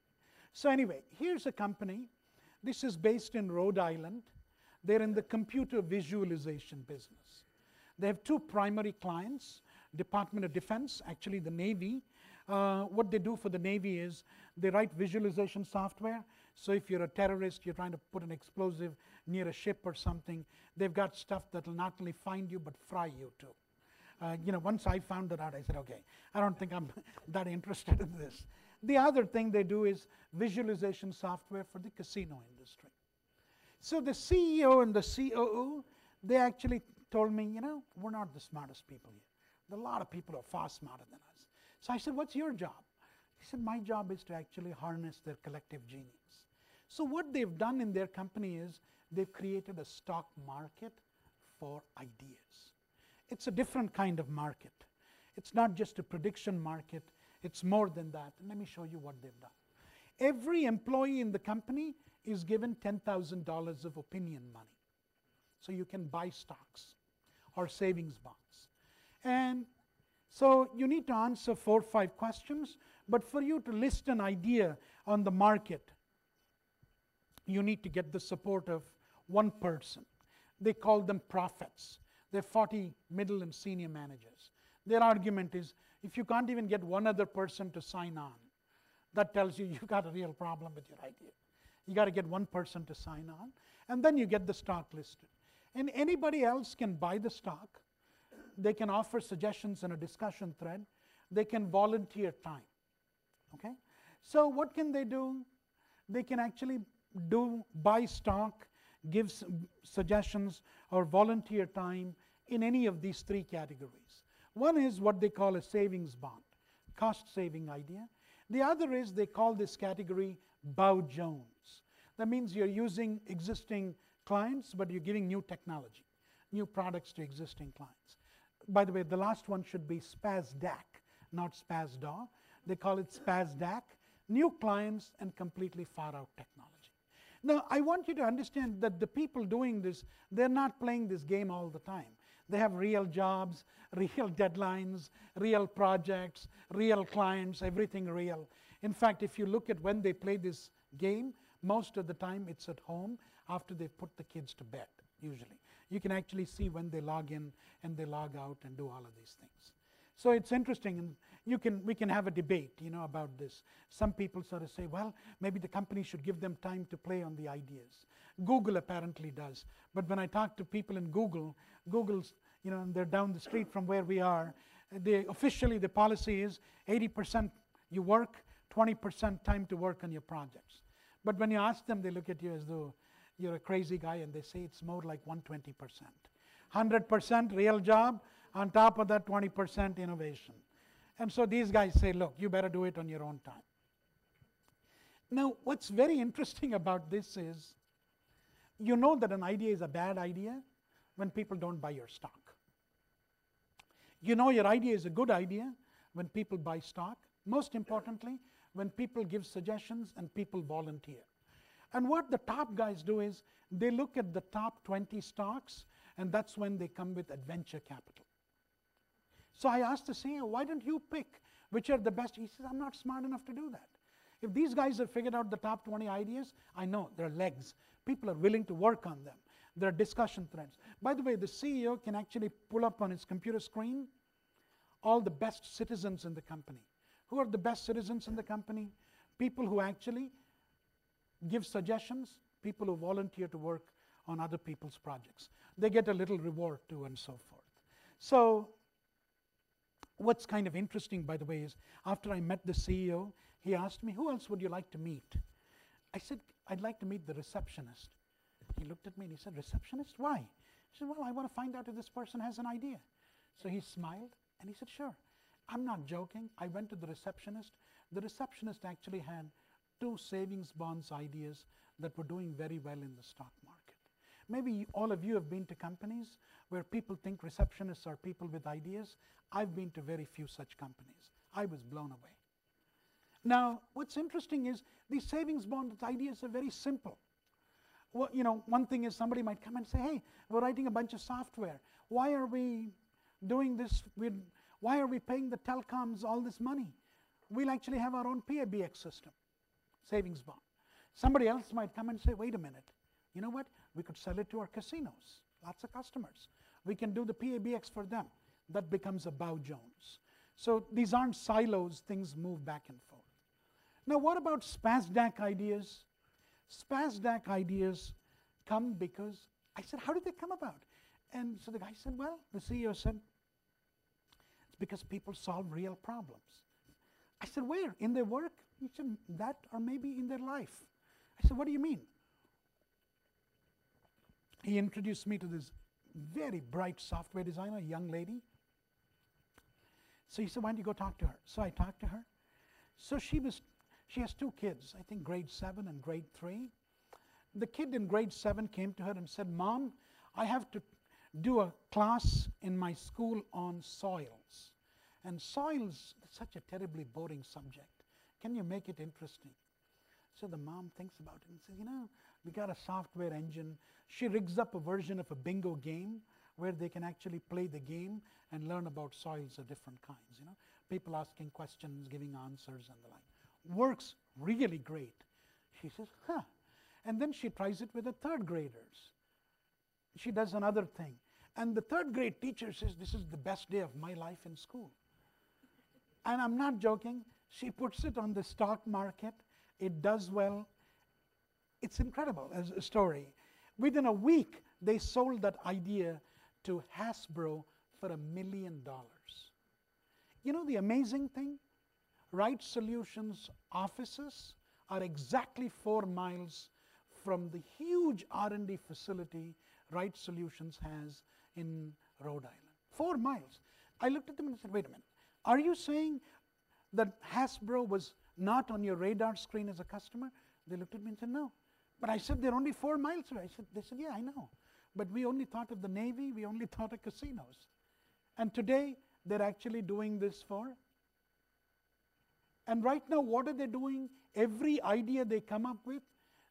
So anyway, here's a company. This is based in Rhode Island. They're in the computer visualization business. They have two primary clients, Department of Defense, actually the Navy. Uh, what they do for the Navy is they write visualization software. So if you're a terrorist, you're trying to put an explosive near a ship or something, they've got stuff that'll not only find you, but fry you too. Uh, you know, once I found it out, I said, okay, I don't think I'm that interested in this. The other thing they do is visualization software for the casino industry. So the C E O and the C O O, they actually told me, you know, we're not the smartest people here. There are a lot of people who are far smarter than us. So I said, what's your job? He said, my job is to actually harness their collective genius. So what they've done in their company is they've created a stock market for ideas. It's a different kind of market. It's not just a prediction market. It's more than that. And let me show you what they've done. Every employee in the company is given ten thousand dollars of opinion money. So you can buy stocks or savings bonds. And So you need to answer four or five questions, but for you to list an idea on the market, you need to get the support of one person. They call them prophets. There are forty middle and senior managers. Their argument is, if you can't even get one other person to sign on, that tells you you've got a real problem with your idea. You got to get one person to sign on, and then you get the stock listed. And anybody else can buy the stock. They can offer suggestions in a discussion thread. They can volunteer time, okay? So what can they do? They can actually do buy stock, give suggestions, or volunteer time in any of these three categories. One is what they call a savings bond, cost-saving idea. The other is they call this category Dow Jones. That means you're using existing clients, but you're giving new technology, new products to existing clients. By the way, the last one should be SPASDAC, not SPASDAW. They call it SPASDAC, new clients and completely far-out technology. Now, I want you to understand that the people doing this, they're not playing this game all the time. They have real jobs, real deadlines, real projects, real clients, everything real. In fact, if you look at when they play this game, most of the time it's at home after they've put the kids to bed, usually. You can actually see when they log in and they log out and do all of these things. So it's interesting, and you can, we can have a debate, you know, about this. Some people sort of say, well, maybe the company should give them time to play on the ideas. Google apparently does, but when I talk to people in Google, Google's, you know, and they're down the street from where we are, they, officially the policy is eighty percent you work, twenty percent time to work on your projects. But when you ask them, they look at you as though you're a crazy guy, and they say it's more like one hundred twenty percent. one hundred percent real job, on top of that twenty percent innovation. And so these guys say, look, you better do it on your own time. Now, what's very interesting about this is, you know that an idea is a bad idea when people don't buy your stock. You know your idea is a good idea when people buy stock. Most importantly, when people give suggestions and people volunteer. And what the top guys do is, they look at the top twenty stocks, and that's when they come with venture capital. So I asked the C E O, why don't you pick which are the best? He says, I'm not smart enough to do that. If these guys have figured out the top twenty ideas, I know there are legs. People are willing to work on them. There are discussion threads. By the way, the C E O can actually pull up on his computer screen all the best citizens in the company. Who are the best citizens in the company? People who actually give suggestions, people who volunteer to work on other people's projects. They get a little reward too, and so forth. So what's kind of interesting, by the way, is after I met the C E O, he asked me, who else would you like to meet? I said, I'd like to meet the receptionist. He looked at me and he said, receptionist, why? I said, well, I want to find out if this person has an idea. So he smiled and he said, sure. I'm not joking. I went to the receptionist. The receptionist actually had two savings bonds ideas that were doing very well in the stock market. Maybe all of you have been to companies where people think receptionists are people with ideas. I've been to very few such companies. I was blown away. Now, what's interesting is these savings bond ideas are very simple. Well, you know, one thing is somebody might come and say, hey, we're writing a bunch of software. Why are we doing this? We're, why are we paying the telecoms all this money? We'll actually have our own P A B X system, savings bond. Somebody else might come and say, wait a minute. You know what? We could sell it to our casinos, lots of customers. We can do the P A B X for them. That becomes a Dow Jones. So these aren't silos, things move back and forth. Now what about SPASDAC ideas? SPASDAC ideas come because, I said, how did they come about? And so the guy said, well, the C E O said, it's because people solve real problems. I said, where? In their work? He said, that or maybe in their life. I said, what do you mean? He introduced me to this very bright software designer, young lady. So he said, why don't you go talk to her? So I talked to her. So she was, she has two kids, I think grade seven and grade three. The kid in grade seven came to her and said, Mom, I have to do a class in my school on soils. And soils is such a terribly boring subject. Can you make it interesting? So the mom thinks about it and says, you know, we got a software engine. She rigs up a version of a bingo game where they can actually play the game and learn about soils of different kinds, you know, people asking questions, giving answers and the like. Works really great. She says, huh. And then she tries it with the third graders. She does another thing. And the third grade teacher says, this is the best day of my life in school. And I'm not joking. She puts it on the stock market. It does well. It's incredible as a story. Within a week, they sold that idea to Hasbro for a million dollars. You know the amazing thing? Rite Solutions offices are exactly four miles from the huge R and D facility Rite Solutions has in Rhode Island. Four miles. I looked at them and said, wait a minute. Are you saying that Hasbro was not on your radar screen as a customer? They looked at me and said, no. But I said, they're only four miles away. I said, they said, yeah, I know. But we only thought of the Navy. We only thought of casinos. And today, they're actually doing this for. And right now, what are they doing? Every idea they come up with,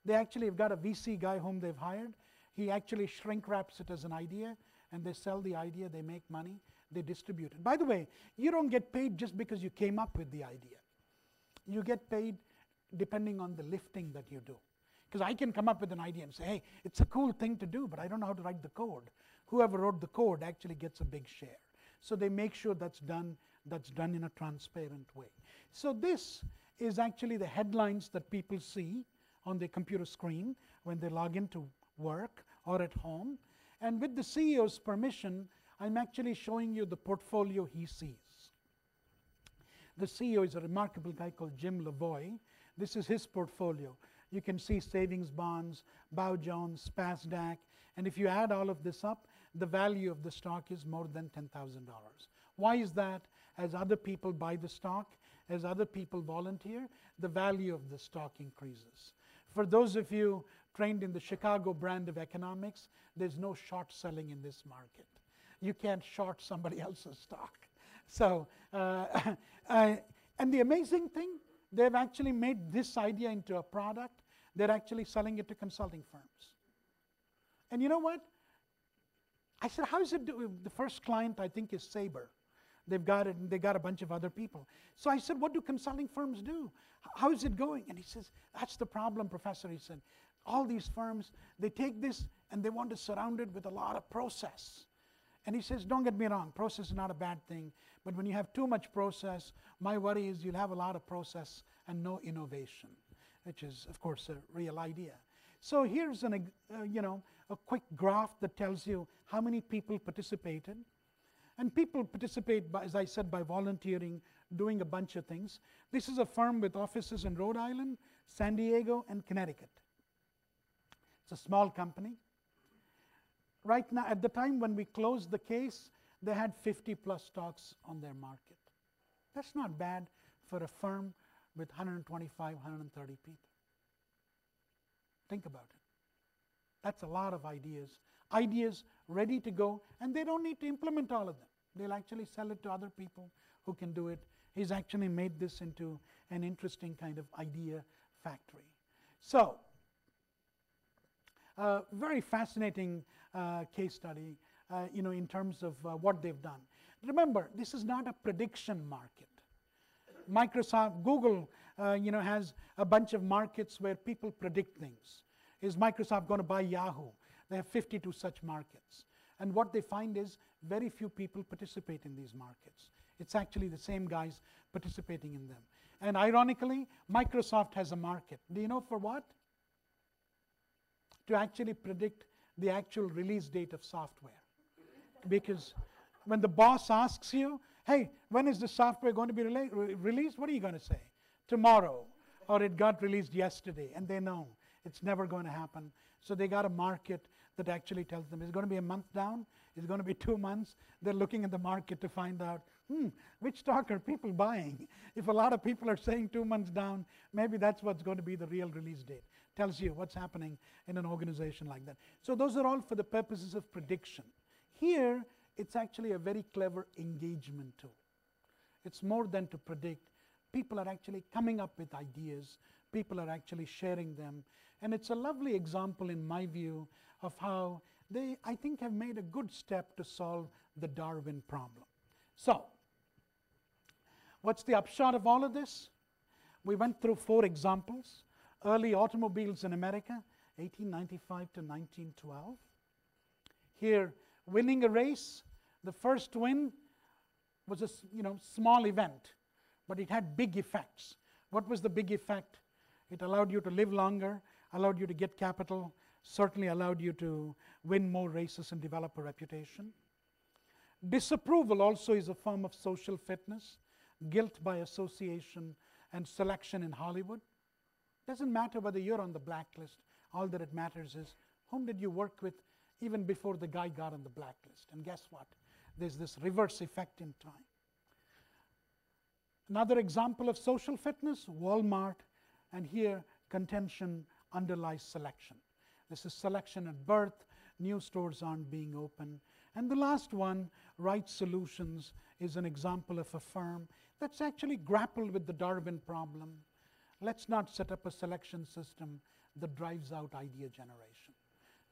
they actually have got a V C guy whom they've hired. He actually shrink wraps it as an idea, and they sell the idea, they make money, they distribute it. By the way, you don't get paid just because you came up with the idea. You get paid depending on the lifting that you do. Because I can come up with an idea and say, hey, it's a cool thing to do, but I don't know how to write the code. Whoever wrote the code actually gets a big share. So they make sure that's done, that's done in a transparent way. So this is actually the headlines that people see on their computer screen when they log into work or at home. And with the C E O's permission, I'm actually showing you the portfolio he sees. The C E O is a remarkable guy called Jim Lavoie. This is his portfolio. You can see savings bonds, Dow Jones, Nasdaq, and if you add all of this up, the value of the stock is more than ten thousand dollars. Why is that? As other people buy the stock, as other people volunteer, the value of the stock increases. For those of you trained in the Chicago brand of economics, there's no short selling in this market. You can't short somebody else's stock. So, uh, uh, and the amazing thing, they've actually made this idea into a product. They're actually selling it to consulting firms. And you know what? I said, how is it doing? The first client, I think, is Sabre. They've got it, and they got a bunch of other people. So I said, what do consulting firms do? How is it going? And he says, that's the problem, Professor, he said. All these firms, they take this and they want to surround it with a lot of process. And he says, don't get me wrong, process is not a bad thing, but when you have too much process, my worry is you'll have a lot of process and no innovation, which is, of course, a real idea. So here's an, uh, you know, a quick graph that tells you how many people participated. And people participate, by, as I said, by volunteering, doing a bunch of things. This is a firm with offices in Rhode Island, San Diego, and Connecticut. It's a small company. Right now, at the time when we closed the case, they had fifty plus stocks on their market. That's not bad for a firm with one hundred twenty-five, one hundred thirty people. Think about it. That's a lot of ideas. Ideas ready to go, and they don't need to implement all of them. They'll actually sell it to other people who can do it. He's actually made this into an interesting kind of idea factory. So, Uh, very fascinating uh, case study, uh, you know, in terms of uh, what they've done. Remember, this is not a prediction market. Microsoft, Google, uh, you know, has a bunch of markets where people predict things. Is Microsoft going to buy Yahoo? They have fifty-two such markets. And what they find is very few people participate in these markets. It's actually the same guys participating in them. And ironically, Microsoft has a market. Do you know for what? To actually predict the actual release date of software. Because when the boss asks you, hey, when is the software going to be re released? What are you going to say? Tomorrow, or it got released yesterday, and they know it's never going to happen. So they got a market that actually tells them, it's going to be a month down, it's going to be two months. They're looking at the market to find out, hmm, which stock are people buying? If a lot of people are saying two months down, maybe that's what's going to be the real release date. Tells you what's happening in an organization like that. So those are all for the purposes of prediction. Here, it's actually a very clever engagement tool. It's more than to predict. People are actually coming up with ideas. People are actually sharing them. And it's a lovely example, in my view, of how they, I think, have made a good step to solve the Darwin problem. So, what's the upshot of all of this? We went through four examples. Early automobiles in America, eighteen ninety-five to nineteen twelve. Here, winning a race, the first win was a you know, small event, but it had big effects. What was the big effect? It allowed you to live longer, allowed you to get capital, certainly allowed you to win more races and develop a reputation. Disapproval also is a form of social fitness, guilt by association and selection in Hollywood. Doesn't matter whether you're on the blacklist, all that it matters is whom did you work with even before the guy got on the blacklist. And guess what? There's this reverse effect in time. Another example of social fitness, Walmart, and here contention underlies selection. This is selection at birth, new stores aren't being open. And the last one, Rite Solutions, is an example of a firm that's actually grappled with the Darwin problem. Let's not set up a selection system that drives out idea generation.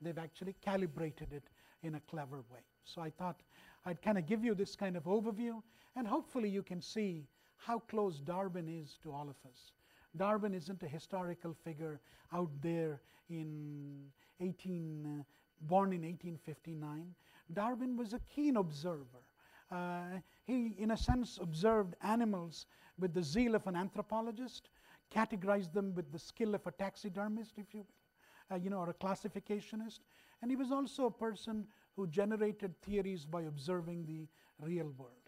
They've actually calibrated it in a clever way. So I thought I'd kind of give you this kind of overview, and hopefully you can see how close Darwin is to all of us. Darwin isn't a historical figure out there in eighteen, born in eighteen fifty-nine. Darwin was a keen observer. Uh, he, in a sense, observed animals with the zeal of an anthropologist, categorized them with the skill of a taxidermist, if you will. Uh, you know, or a classificationist. And he was also a person who generated theories by observing the real world.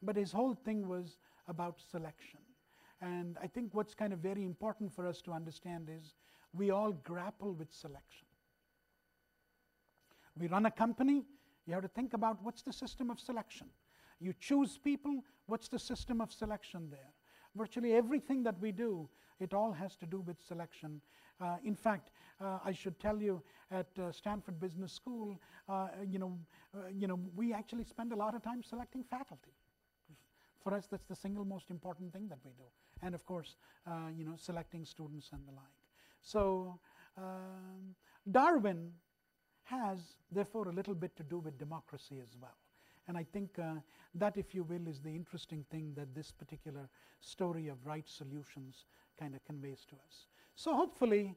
But his whole thing was about selection. And I think what's kind of very important for us to understand is we all grapple with selection. We run a company, you have to think about what's the system of selection. You choose people, what's the system of selection there? Virtually everything that we do, it all has to do with selection. Uh, in fact, uh, I should tell you, at uh, Stanford Business School, uh, you know, uh, you know, we actually spend a lot of time selecting faculty. For us, that's the single most important thing that we do. And of course, uh, you know, selecting students and the like. So um, Darwin has, therefore, a little bit to do with democracy as well. And I think uh, that, if you will, is the interesting thing that this particular story of Rite Solutions kind of conveys to us. So hopefully,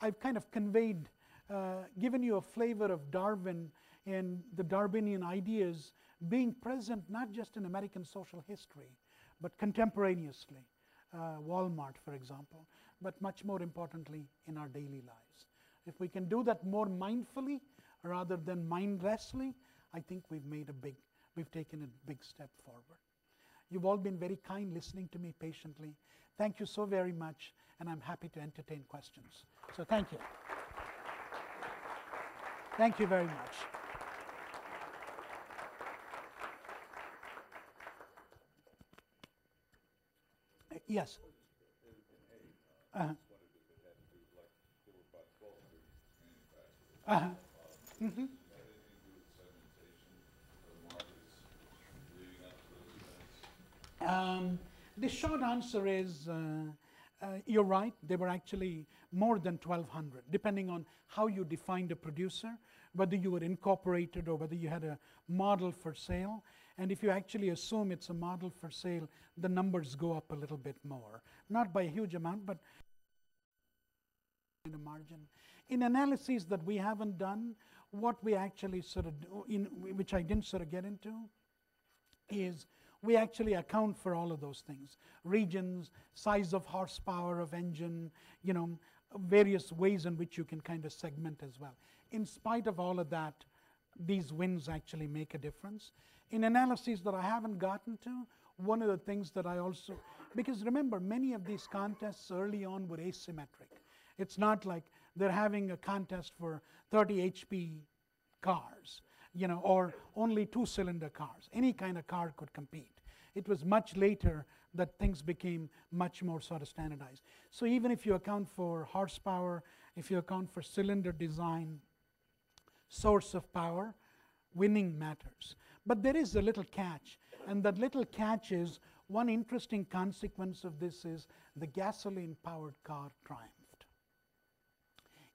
I've kind of conveyed, uh, given you a flavor of Darwin and the Darwinian ideas being present not just in American social history, but contemporaneously, uh, Walmart, for example, but much more importantly, in our daily lives. If we can do that more mindfully rather than mindlessly, I think we've made a big, we've taken a big step forward. You've all been very kind listening to me patiently. Thank you so very much, and I'm happy to entertain questions. So thank you. Thank you very much. Uh, yes? Uh-huh. Uh-huh. Mm-hmm. Um, the short answer is, uh, uh, you're right, there were actually more than twelve hundred, depending on how you defined a producer, whether you were incorporated or whether you had a model for sale. And if you actually assume it's a model for sale, the numbers go up a little bit more. Not by a huge amount, but in a margin. In analyses that we haven't done, what we actually sort of do, in, which I didn't sort of get into, is we actually account for all of those things. Regions, size of horsepower of engine, you know, various ways in which you can kind of segment as well. In spite of all of that, these wins actually make a difference. In analyses that I haven't gotten to, one of the things that I also, because remember, many of these contests early on were asymmetric. It's not like they're having a contest for thirty H P cars, you know, or only two-cylinder cars. Any kind of car could compete. It was much later that things became much more sort of standardized. So even if you account for horsepower, if you account for cylinder design, source of power, winning matters. But there is a little catch, and that little catch is, one interesting consequence of this is the gasoline-powered car triumphed.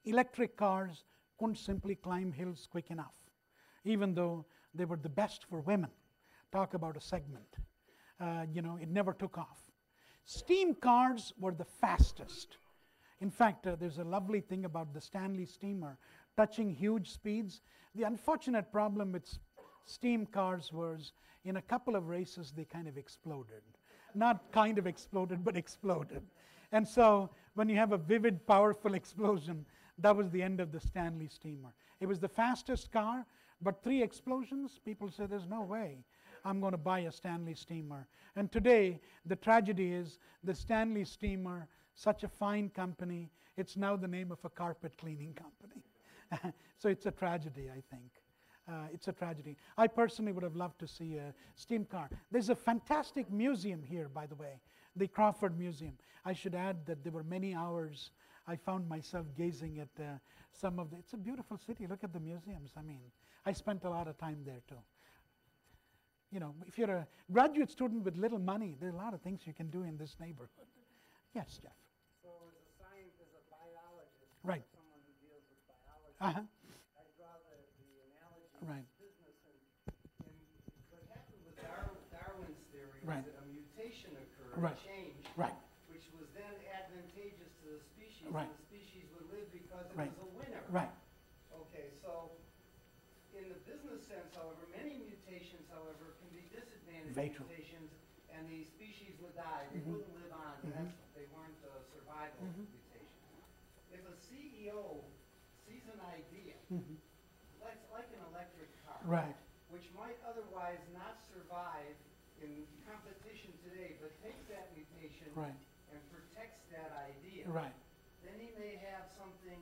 Electric cars couldn't simply climb hills quick enough, even though they were the best for women. Talk about a segment. Uh, you know, it never took off. Steam cars were the fastest. In fact, uh, there's a lovely thing about the Stanley steamer touching huge speeds. The unfortunate problem with steam cars was in a couple of races, they kind of exploded. Not kind of exploded, but exploded. And so when you have a vivid, powerful explosion, that was the end of the Stanley steamer. It was the fastest car, but three explosions, people say there's no way I'm going to buy a Stanley steamer. And today, the tragedy is the Stanley steamer, such a fine company, it's now the name of a carpet cleaning company. So it's a tragedy, I think. Uh, it's a tragedy. I personally would have loved to see a steam car. There's a fantastic museum here, by the way, the Crawford Museum. I should add that there were many hours I found myself gazing at uh, some of the, it's a beautiful city, look at the museums. I mean, I spent a lot of time there too. You know, if you're a graduate student with little money, there are a lot of things you can do in this neighborhood. Yes, Jeff. So as a scientist, as a biologist, right. Someone who deals with biology, uh-huh. I draw the, the analogy right. of business. And, and what happened with Darwin, Darwin's theory right. was that a mutation occurred, right. a change, right. which was then advantageous to the species, right. and the species would live because it right. was a winner. Right. Okay, so in the business sense, however, many mutations, however, can be disadvantage Vital. mutations, and the species would die. They mm-hmm. wouldn't live on. Mm-hmm. That's they weren't a survival mm-hmm. mutation. If a C E O sees an idea, mm-hmm. like, like an electric car, right. which might otherwise not survive in competition today, but takes that mutation right. and protects that idea, right. then he may have something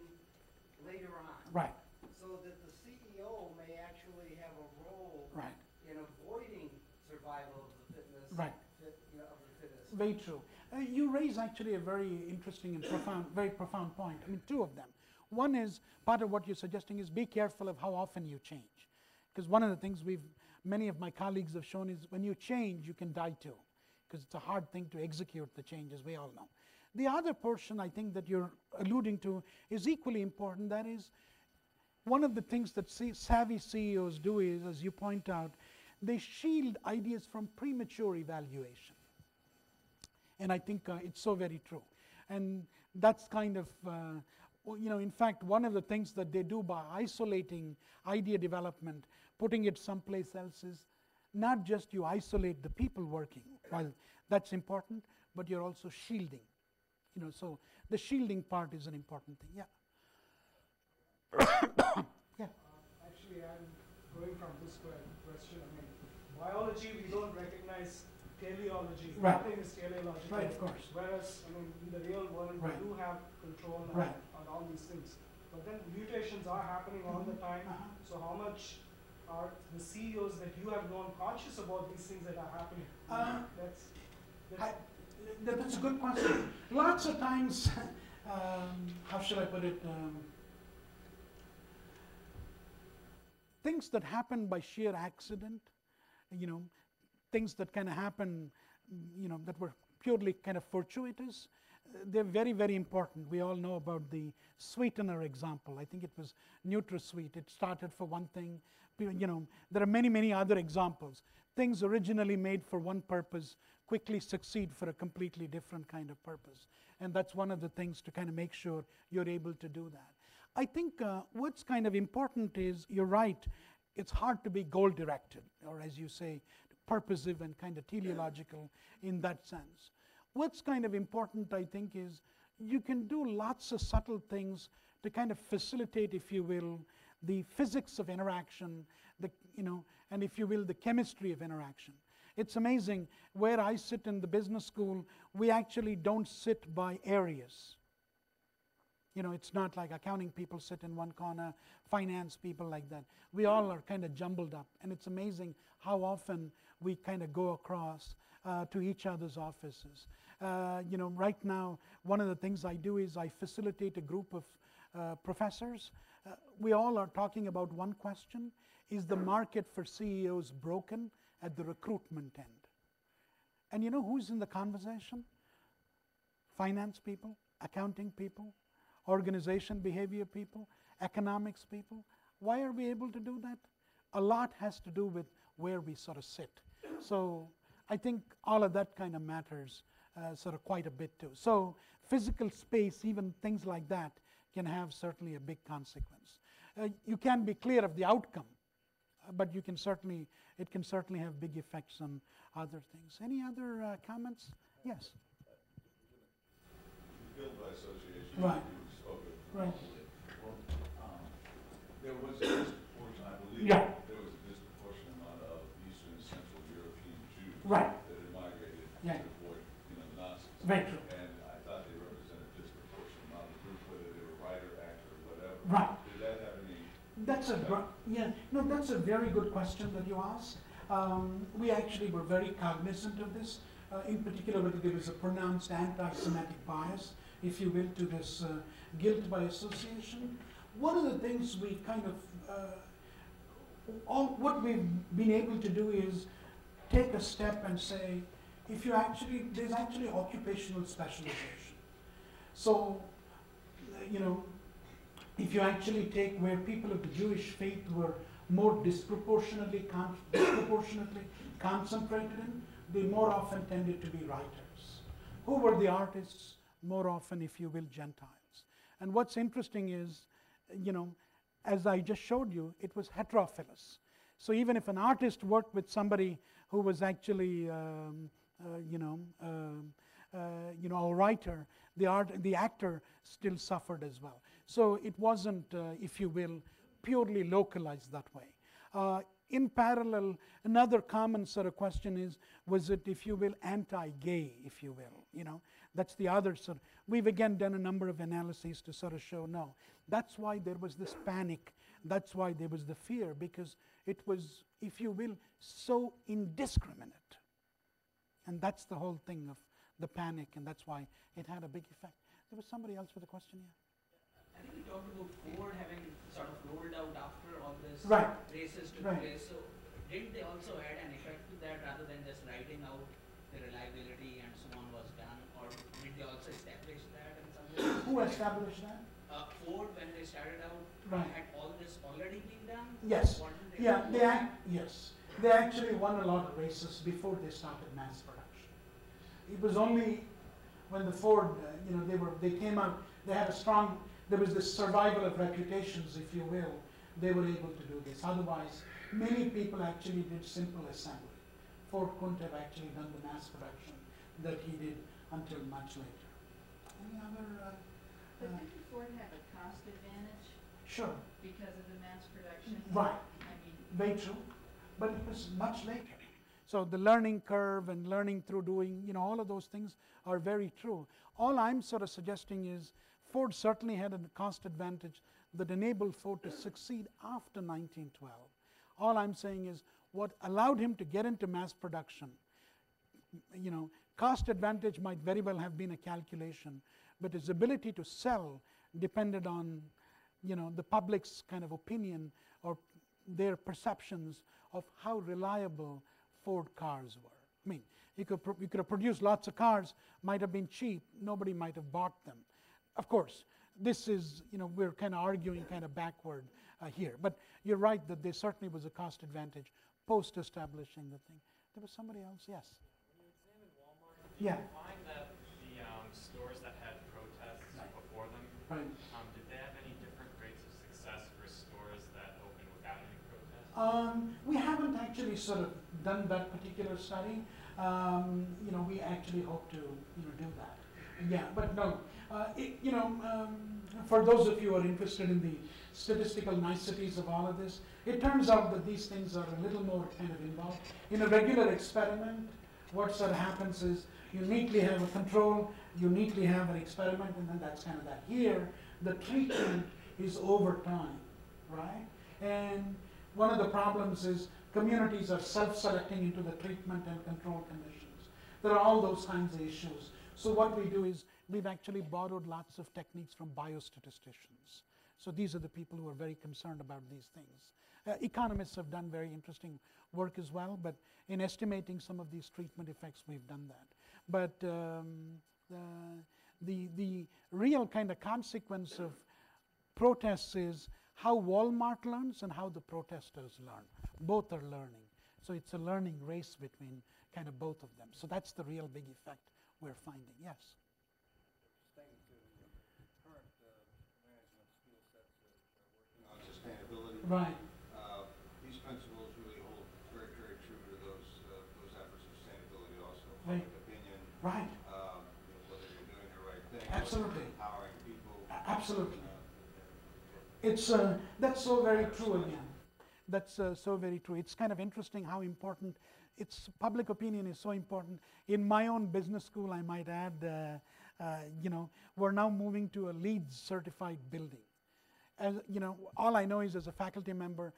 later on. Right. So that the C E O may actually have a role right. in avoiding survival of the fitness. Right. Fit, you know, of the fittest. Very true. Uh, you raise actually a very interesting and profound, very profound point. I mean, two of them. One is part of what you're suggesting is be careful of how often you change, because one of the things we've, many of my colleagues have shown is when you change, you can die too, because it's a hard thing to execute the change, as we all know. The other portion I think that you're alluding to is equally important. That is. One of the things that savvy C E Os do is, as you point out, they shield ideas from premature evaluation. And I think uh, it's so very true. And that's kind of, uh, you know, in fact, one of the things that they do by isolating idea development, putting it someplace else is not just you isolate the people working, while that's important, but you're also shielding. You know, so the shielding part is an important thing, yeah. Yeah. Uh, actually, I'm going from this question. I mean, biology, we don't recognize teleology. Right. Nothing is teleological. Right, of course. Whereas, I mean, in the real world, right. we do have control right. on, on all these things. But then mutations are happening mm-hmm. all the time. Uh-huh. So how much are the C E Os that you have known conscious about these things that are happening? Uh, that's that's, I, that, that's a good question. Lots of times, um, how should I put it? Um, Things that happen by sheer accident, you know, things that kind of happen, you know, that were purely kind of fortuitous, uh, they're very, very important. We all know about the sweetener example. I think it was NutraSweet. It started for one thing. You know, there are many, many other examples. Things originally made for one purpose quickly succeed for a completely different kind of purpose. And that's one of the things to kind of make sure you're able to do that. I think uh, what's kind of important is, you're right, it's hard to be goal-directed, or as you say, purposive and kind of teleological in that sense. What's kind of important, I think, is you can do lots of subtle things to kind of facilitate, if you will, the physics of interaction, the, you know, and if you will, the chemistry of interaction. It's amazing, where I sit in the business school, we actually don't sit by areas. You know, it's not like accounting people sit in one corner, finance people like that. We all are kind of jumbled up. And it's amazing how often we kind of go across uh, to each other's offices. Uh, you know, right now, one of the things I do is I facilitate a group of uh, professors. Uh, we all are talking about one question. Is the market for C E Os broken at the recruitment end? And you know who's in the conversation? Finance people, accounting people, organization behavior people, economics people. Why are we able to do that? A lot has to do with where we sort of sit. So I think all of that kind of matters uh, sort of quite a bit too. So physical space, even things like that, can have certainly a big consequence. Uh, you can't be clear of the outcome, uh, but you can certainly, it can certainly have big effects on other things. Any other uh, comments? Yes. Built by association. Right. You spoke of right. Well, um, there was a disproportion, I believe, yeah. there was a disproportionate amount of Eastern and Central European Jews right. that had migrated yeah. to avoid, you know, the Nazis. Right. And I thought they represented a disproportionate amount of group, whether they were writer, actor, or whatever. Right. Did that have any? That's a yeah. No, that's a very good question that you asked. Um, we actually were very cognizant of this. Uh, in particular, whether there was a pronounced anti-Semitic bias, if you will, to this uh, guilt by association. One of the things we kind of, uh, all, what we've been able to do is take a step and say, if you actually, there's actually occupational specialization. So, you know, if you actually take where people of the Jewish faith were more disproportionately, con disproportionately concentrated in, they more often tended to be writers. Who were the artists? More often, if you will, Gentiles. And what's interesting is, you know, as I just showed you, it was heterophilous. So even if an artist worked with somebody who was actually, um, uh, you know, um, uh, you know, a writer, the art, the actor still suffered as well. So it wasn't, uh, if you will, purely localized that way. Uh, In parallel, another common sort of question is, was it, if you will, anti-gay, if you will, you know? That's the other sort of, we've again done a number of analyses to sort of show, no. That's why there was this panic. That's why there was the fear, because it was, if you will, so indiscriminate. And that's the whole thing of the panic, and that's why it had a big effect. There was somebody else with a question here. I think we talked about Ford having sort of rolled out after all this right. races took right. place. So didn't they also add an effect to that rather than just writing out the reliability and so on was done? Or did they also establish that in some way? Who established that? Uh, Ford, when they started out, right. had all this already been done? Yes. They yeah, they yes. They actually won a lot of races before they started mass production. It was only when the Ford, uh, you know, they were, they came out, they had a strong, there was this survival of reputations, if you will. They were able to do this. Otherwise, many people actually did simple assembly. Ford couldn't have actually done the mass production that he did until much later. Any other? Uh, but uh, didn't Ford have a cost advantage? Sure. Because of the mass production? Right. I mean, very true. But it was much later. So the learning curve and learning through doing, you know, all of those things are very true. All I'm sort of suggesting is Ford certainly had a cost advantage that enabled Ford to succeed after nineteen twelve. All I'm saying is what allowed him to get into mass production, you know, cost advantage might very well have been a calculation, but his ability to sell depended on, you know, the public's kind of opinion or their perceptions of how reliable Ford cars were. I mean, you could, pro you could have produced lots of cars, might have been cheap, nobody might have bought them. Of course, this is, you know, we're kind of arguing kind of backward uh, here. But you're right that there certainly was a cost advantage post-establishing the thing. There was somebody else, yes? When you examined Walmart, did yeah. you find that the um, stores that had protests right. before them, right. um, did they have any different rates of success for stores that opened without any protests? Um, we haven't actually sort of done that particular study. Um, you know, we actually hope to, you know, do that. Yeah, but no, uh, it, you know, um, for those of you who are interested in the statistical niceties of all of this, it turns out that these things are a little more kind of involved. In a regular experiment, what sort of happens is you neatly have a control, you neatly have an experiment, and then that's kind of that. Here, the treatment is over time, right? And one of the problems is communities are self-selecting into the treatment and control conditions. There are all those kinds of issues. So what we do is we've actually borrowed lots of techniques from biostatisticians. So these are the people who are very concerned about these things. Uh, economists have done very interesting work as well, but in estimating some of these treatment effects, we've done that. But um, the, the, the real kind of consequence of protests is how Walmart learns and how the protesters learn. Both are learning. So it's a learning race between kind of both of them. So that's the real big effect we're finding. Yes? Staying to the current uh, management skill sets that are working on sustainability. Right. Uh, these principles really hold very, very true to those, uh, those efforts of sustainability also. Right. Public opinion. Right. Um, you know, whether you're doing the right thing. Absolutely. Empowering people. Uh, absolutely. Uh, It's, uh, that's so very true again. That's uh, so very true. It's kind of interesting how important, it's public opinion is so important. In my own business school, I might add, uh, uh, you know, we're now moving to a LEED certified building. As, you know, all I know is as a faculty member,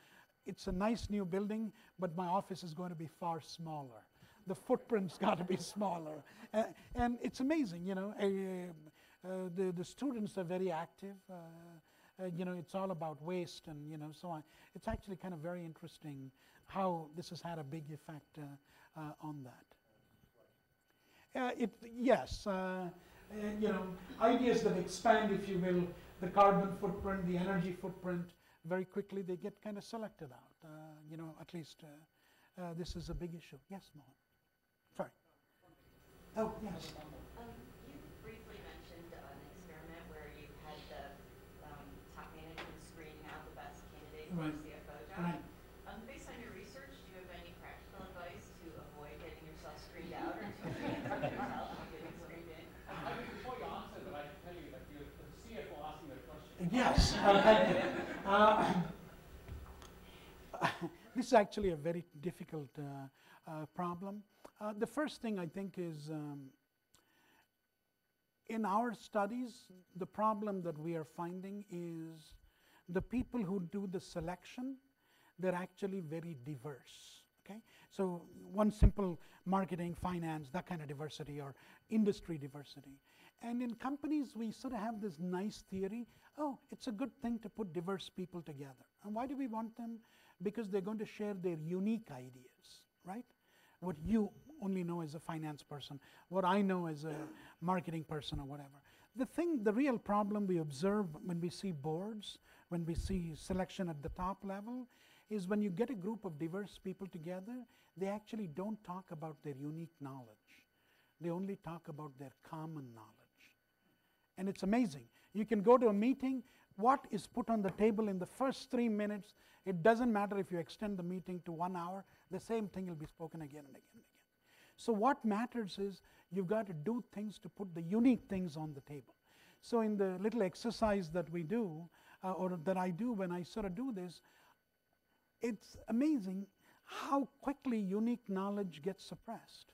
it's a nice new building, but my office is going to be far smaller. The footprint's got to be smaller. Uh, and it's amazing, you know, uh, uh, the, the students are very active. Uh, Uh, you know, it's all about waste and, you know, so on. It's actually kind of very interesting how this has had a big effect uh, uh, on that. Uh, it, yes, uh, uh, you know, ideas that expand, if you will, the carbon footprint, the energy footprint, very quickly they get kind of selected out. Uh, you know, at least uh, uh, this is a big issue. Yes, Mohan. Sorry. Oh, yes. Um, you briefly mentioned an experiment where you had the management screening out the best candidate for right. the C F O job. Right. Um, based on your research, do you have any practical advice to avoid getting yourself screened out or to prevent yourself from getting screened in? I mean, before you answer that, I can tell you that you're the C F O asking that question. Yes, uh, thank you. Uh, this is actually a very difficult uh, uh, problem. Uh, the first thing I think is um, in our studies, the problem that we are finding is the people who do the selection, they're actually very diverse, okay? So one simple marketing, finance, that kind of diversity or industry diversity. And in companies, we sort of have this nice theory, oh, it's a good thing to put diverse people together. And why do we want them? Because they're going to share their unique ideas, right? What you only know as a finance person, what I know as a marketing person or whatever. The thing, the real problem we observe when we see boards, when we see selection at the top level, is when you get a group of diverse people together, they actually don't talk about their unique knowledge. They only talk about their common knowledge. And it's amazing. You can go to a meeting, what is put on the table in the first three minutes, it doesn't matter if you extend the meeting to one hour, the same thing will be spoken again and again and again. So what matters is you've got to do things to put the unique things on the table. So in the little exercise that we do, uh, or that I do when I sort of do this, it's amazing how quickly unique knowledge gets suppressed.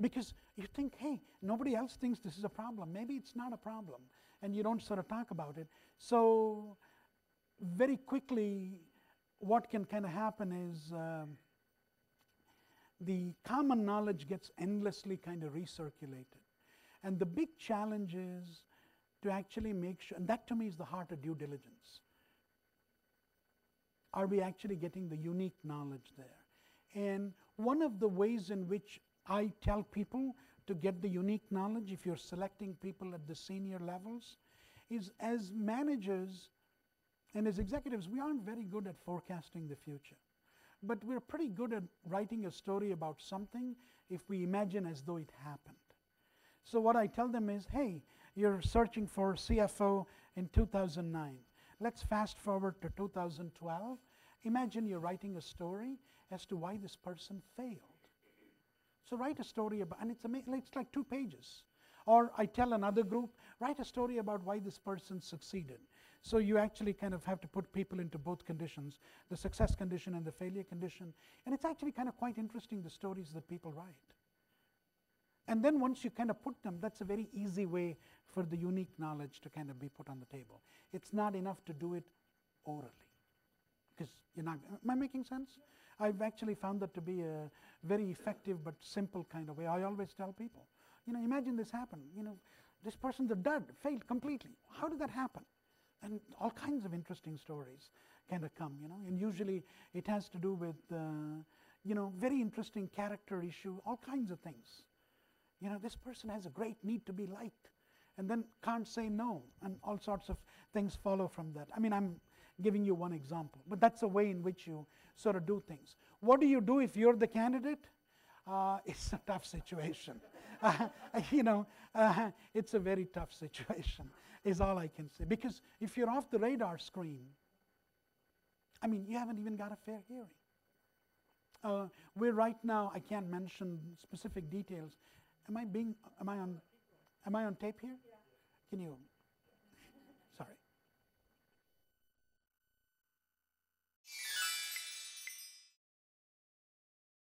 Because you think, hey, nobody else thinks this is a problem. Maybe it's not a problem. And you don't sort of talk about it. So very quickly, what can kind of happen is um, the common knowledge gets endlessly kind of recirculated. And the big challenge is to actually make sure, and that to me is the heart of due diligence. Are we actually getting the unique knowledge there? And one of the ways in which I tell people to get the unique knowledge, if you're selecting people at the senior levels, is as managers and as executives, we aren't very good at forecasting the future. But we're pretty good at writing a story about something if we imagine as though it happened. So what I tell them is, hey, you're searching for C F O in two thousand nine. Let's fast forward to two thousand twelve. Imagine you're writing a story as to why this person failed. So write a story about, and it's, it's like two pages. Or I tell another group, write a story about why this person succeeded. So you actually kind of have to put people into both conditions, the success condition and the failure condition. And it's actually kind of quite interesting, the stories that people write. And then once you kind of put them, that's a very easy way for the unique knowledge to kind of be put on the table. It's not enough to do it orally. Because you're not, am I making sense? I've actually found that to be a very effective but simple kind of way. I always tell people, you know, imagine this happened. You know, this person's a dud, failed completely. How did that happen? And all kinds of interesting stories kind of come, you know. And usually it has to do with, uh, you know, very interesting character issue, all kinds of things. You know, this person has a great need to be liked. and then can't say no, and all sorts of things follow from that. I mean, I'm giving you one example, but that's a way in which you sort of do things. What do you do if you're the candidate? Uh, it's a tough situation. uh, you know, uh, it's a very tough situation, is all I can say. Because if you're off the radar screen, I mean, you haven't even got a fair hearing. Uh, we're right now, I can't mention specific details. Am I being, am I on, am I on tape here? Yeah. Can you?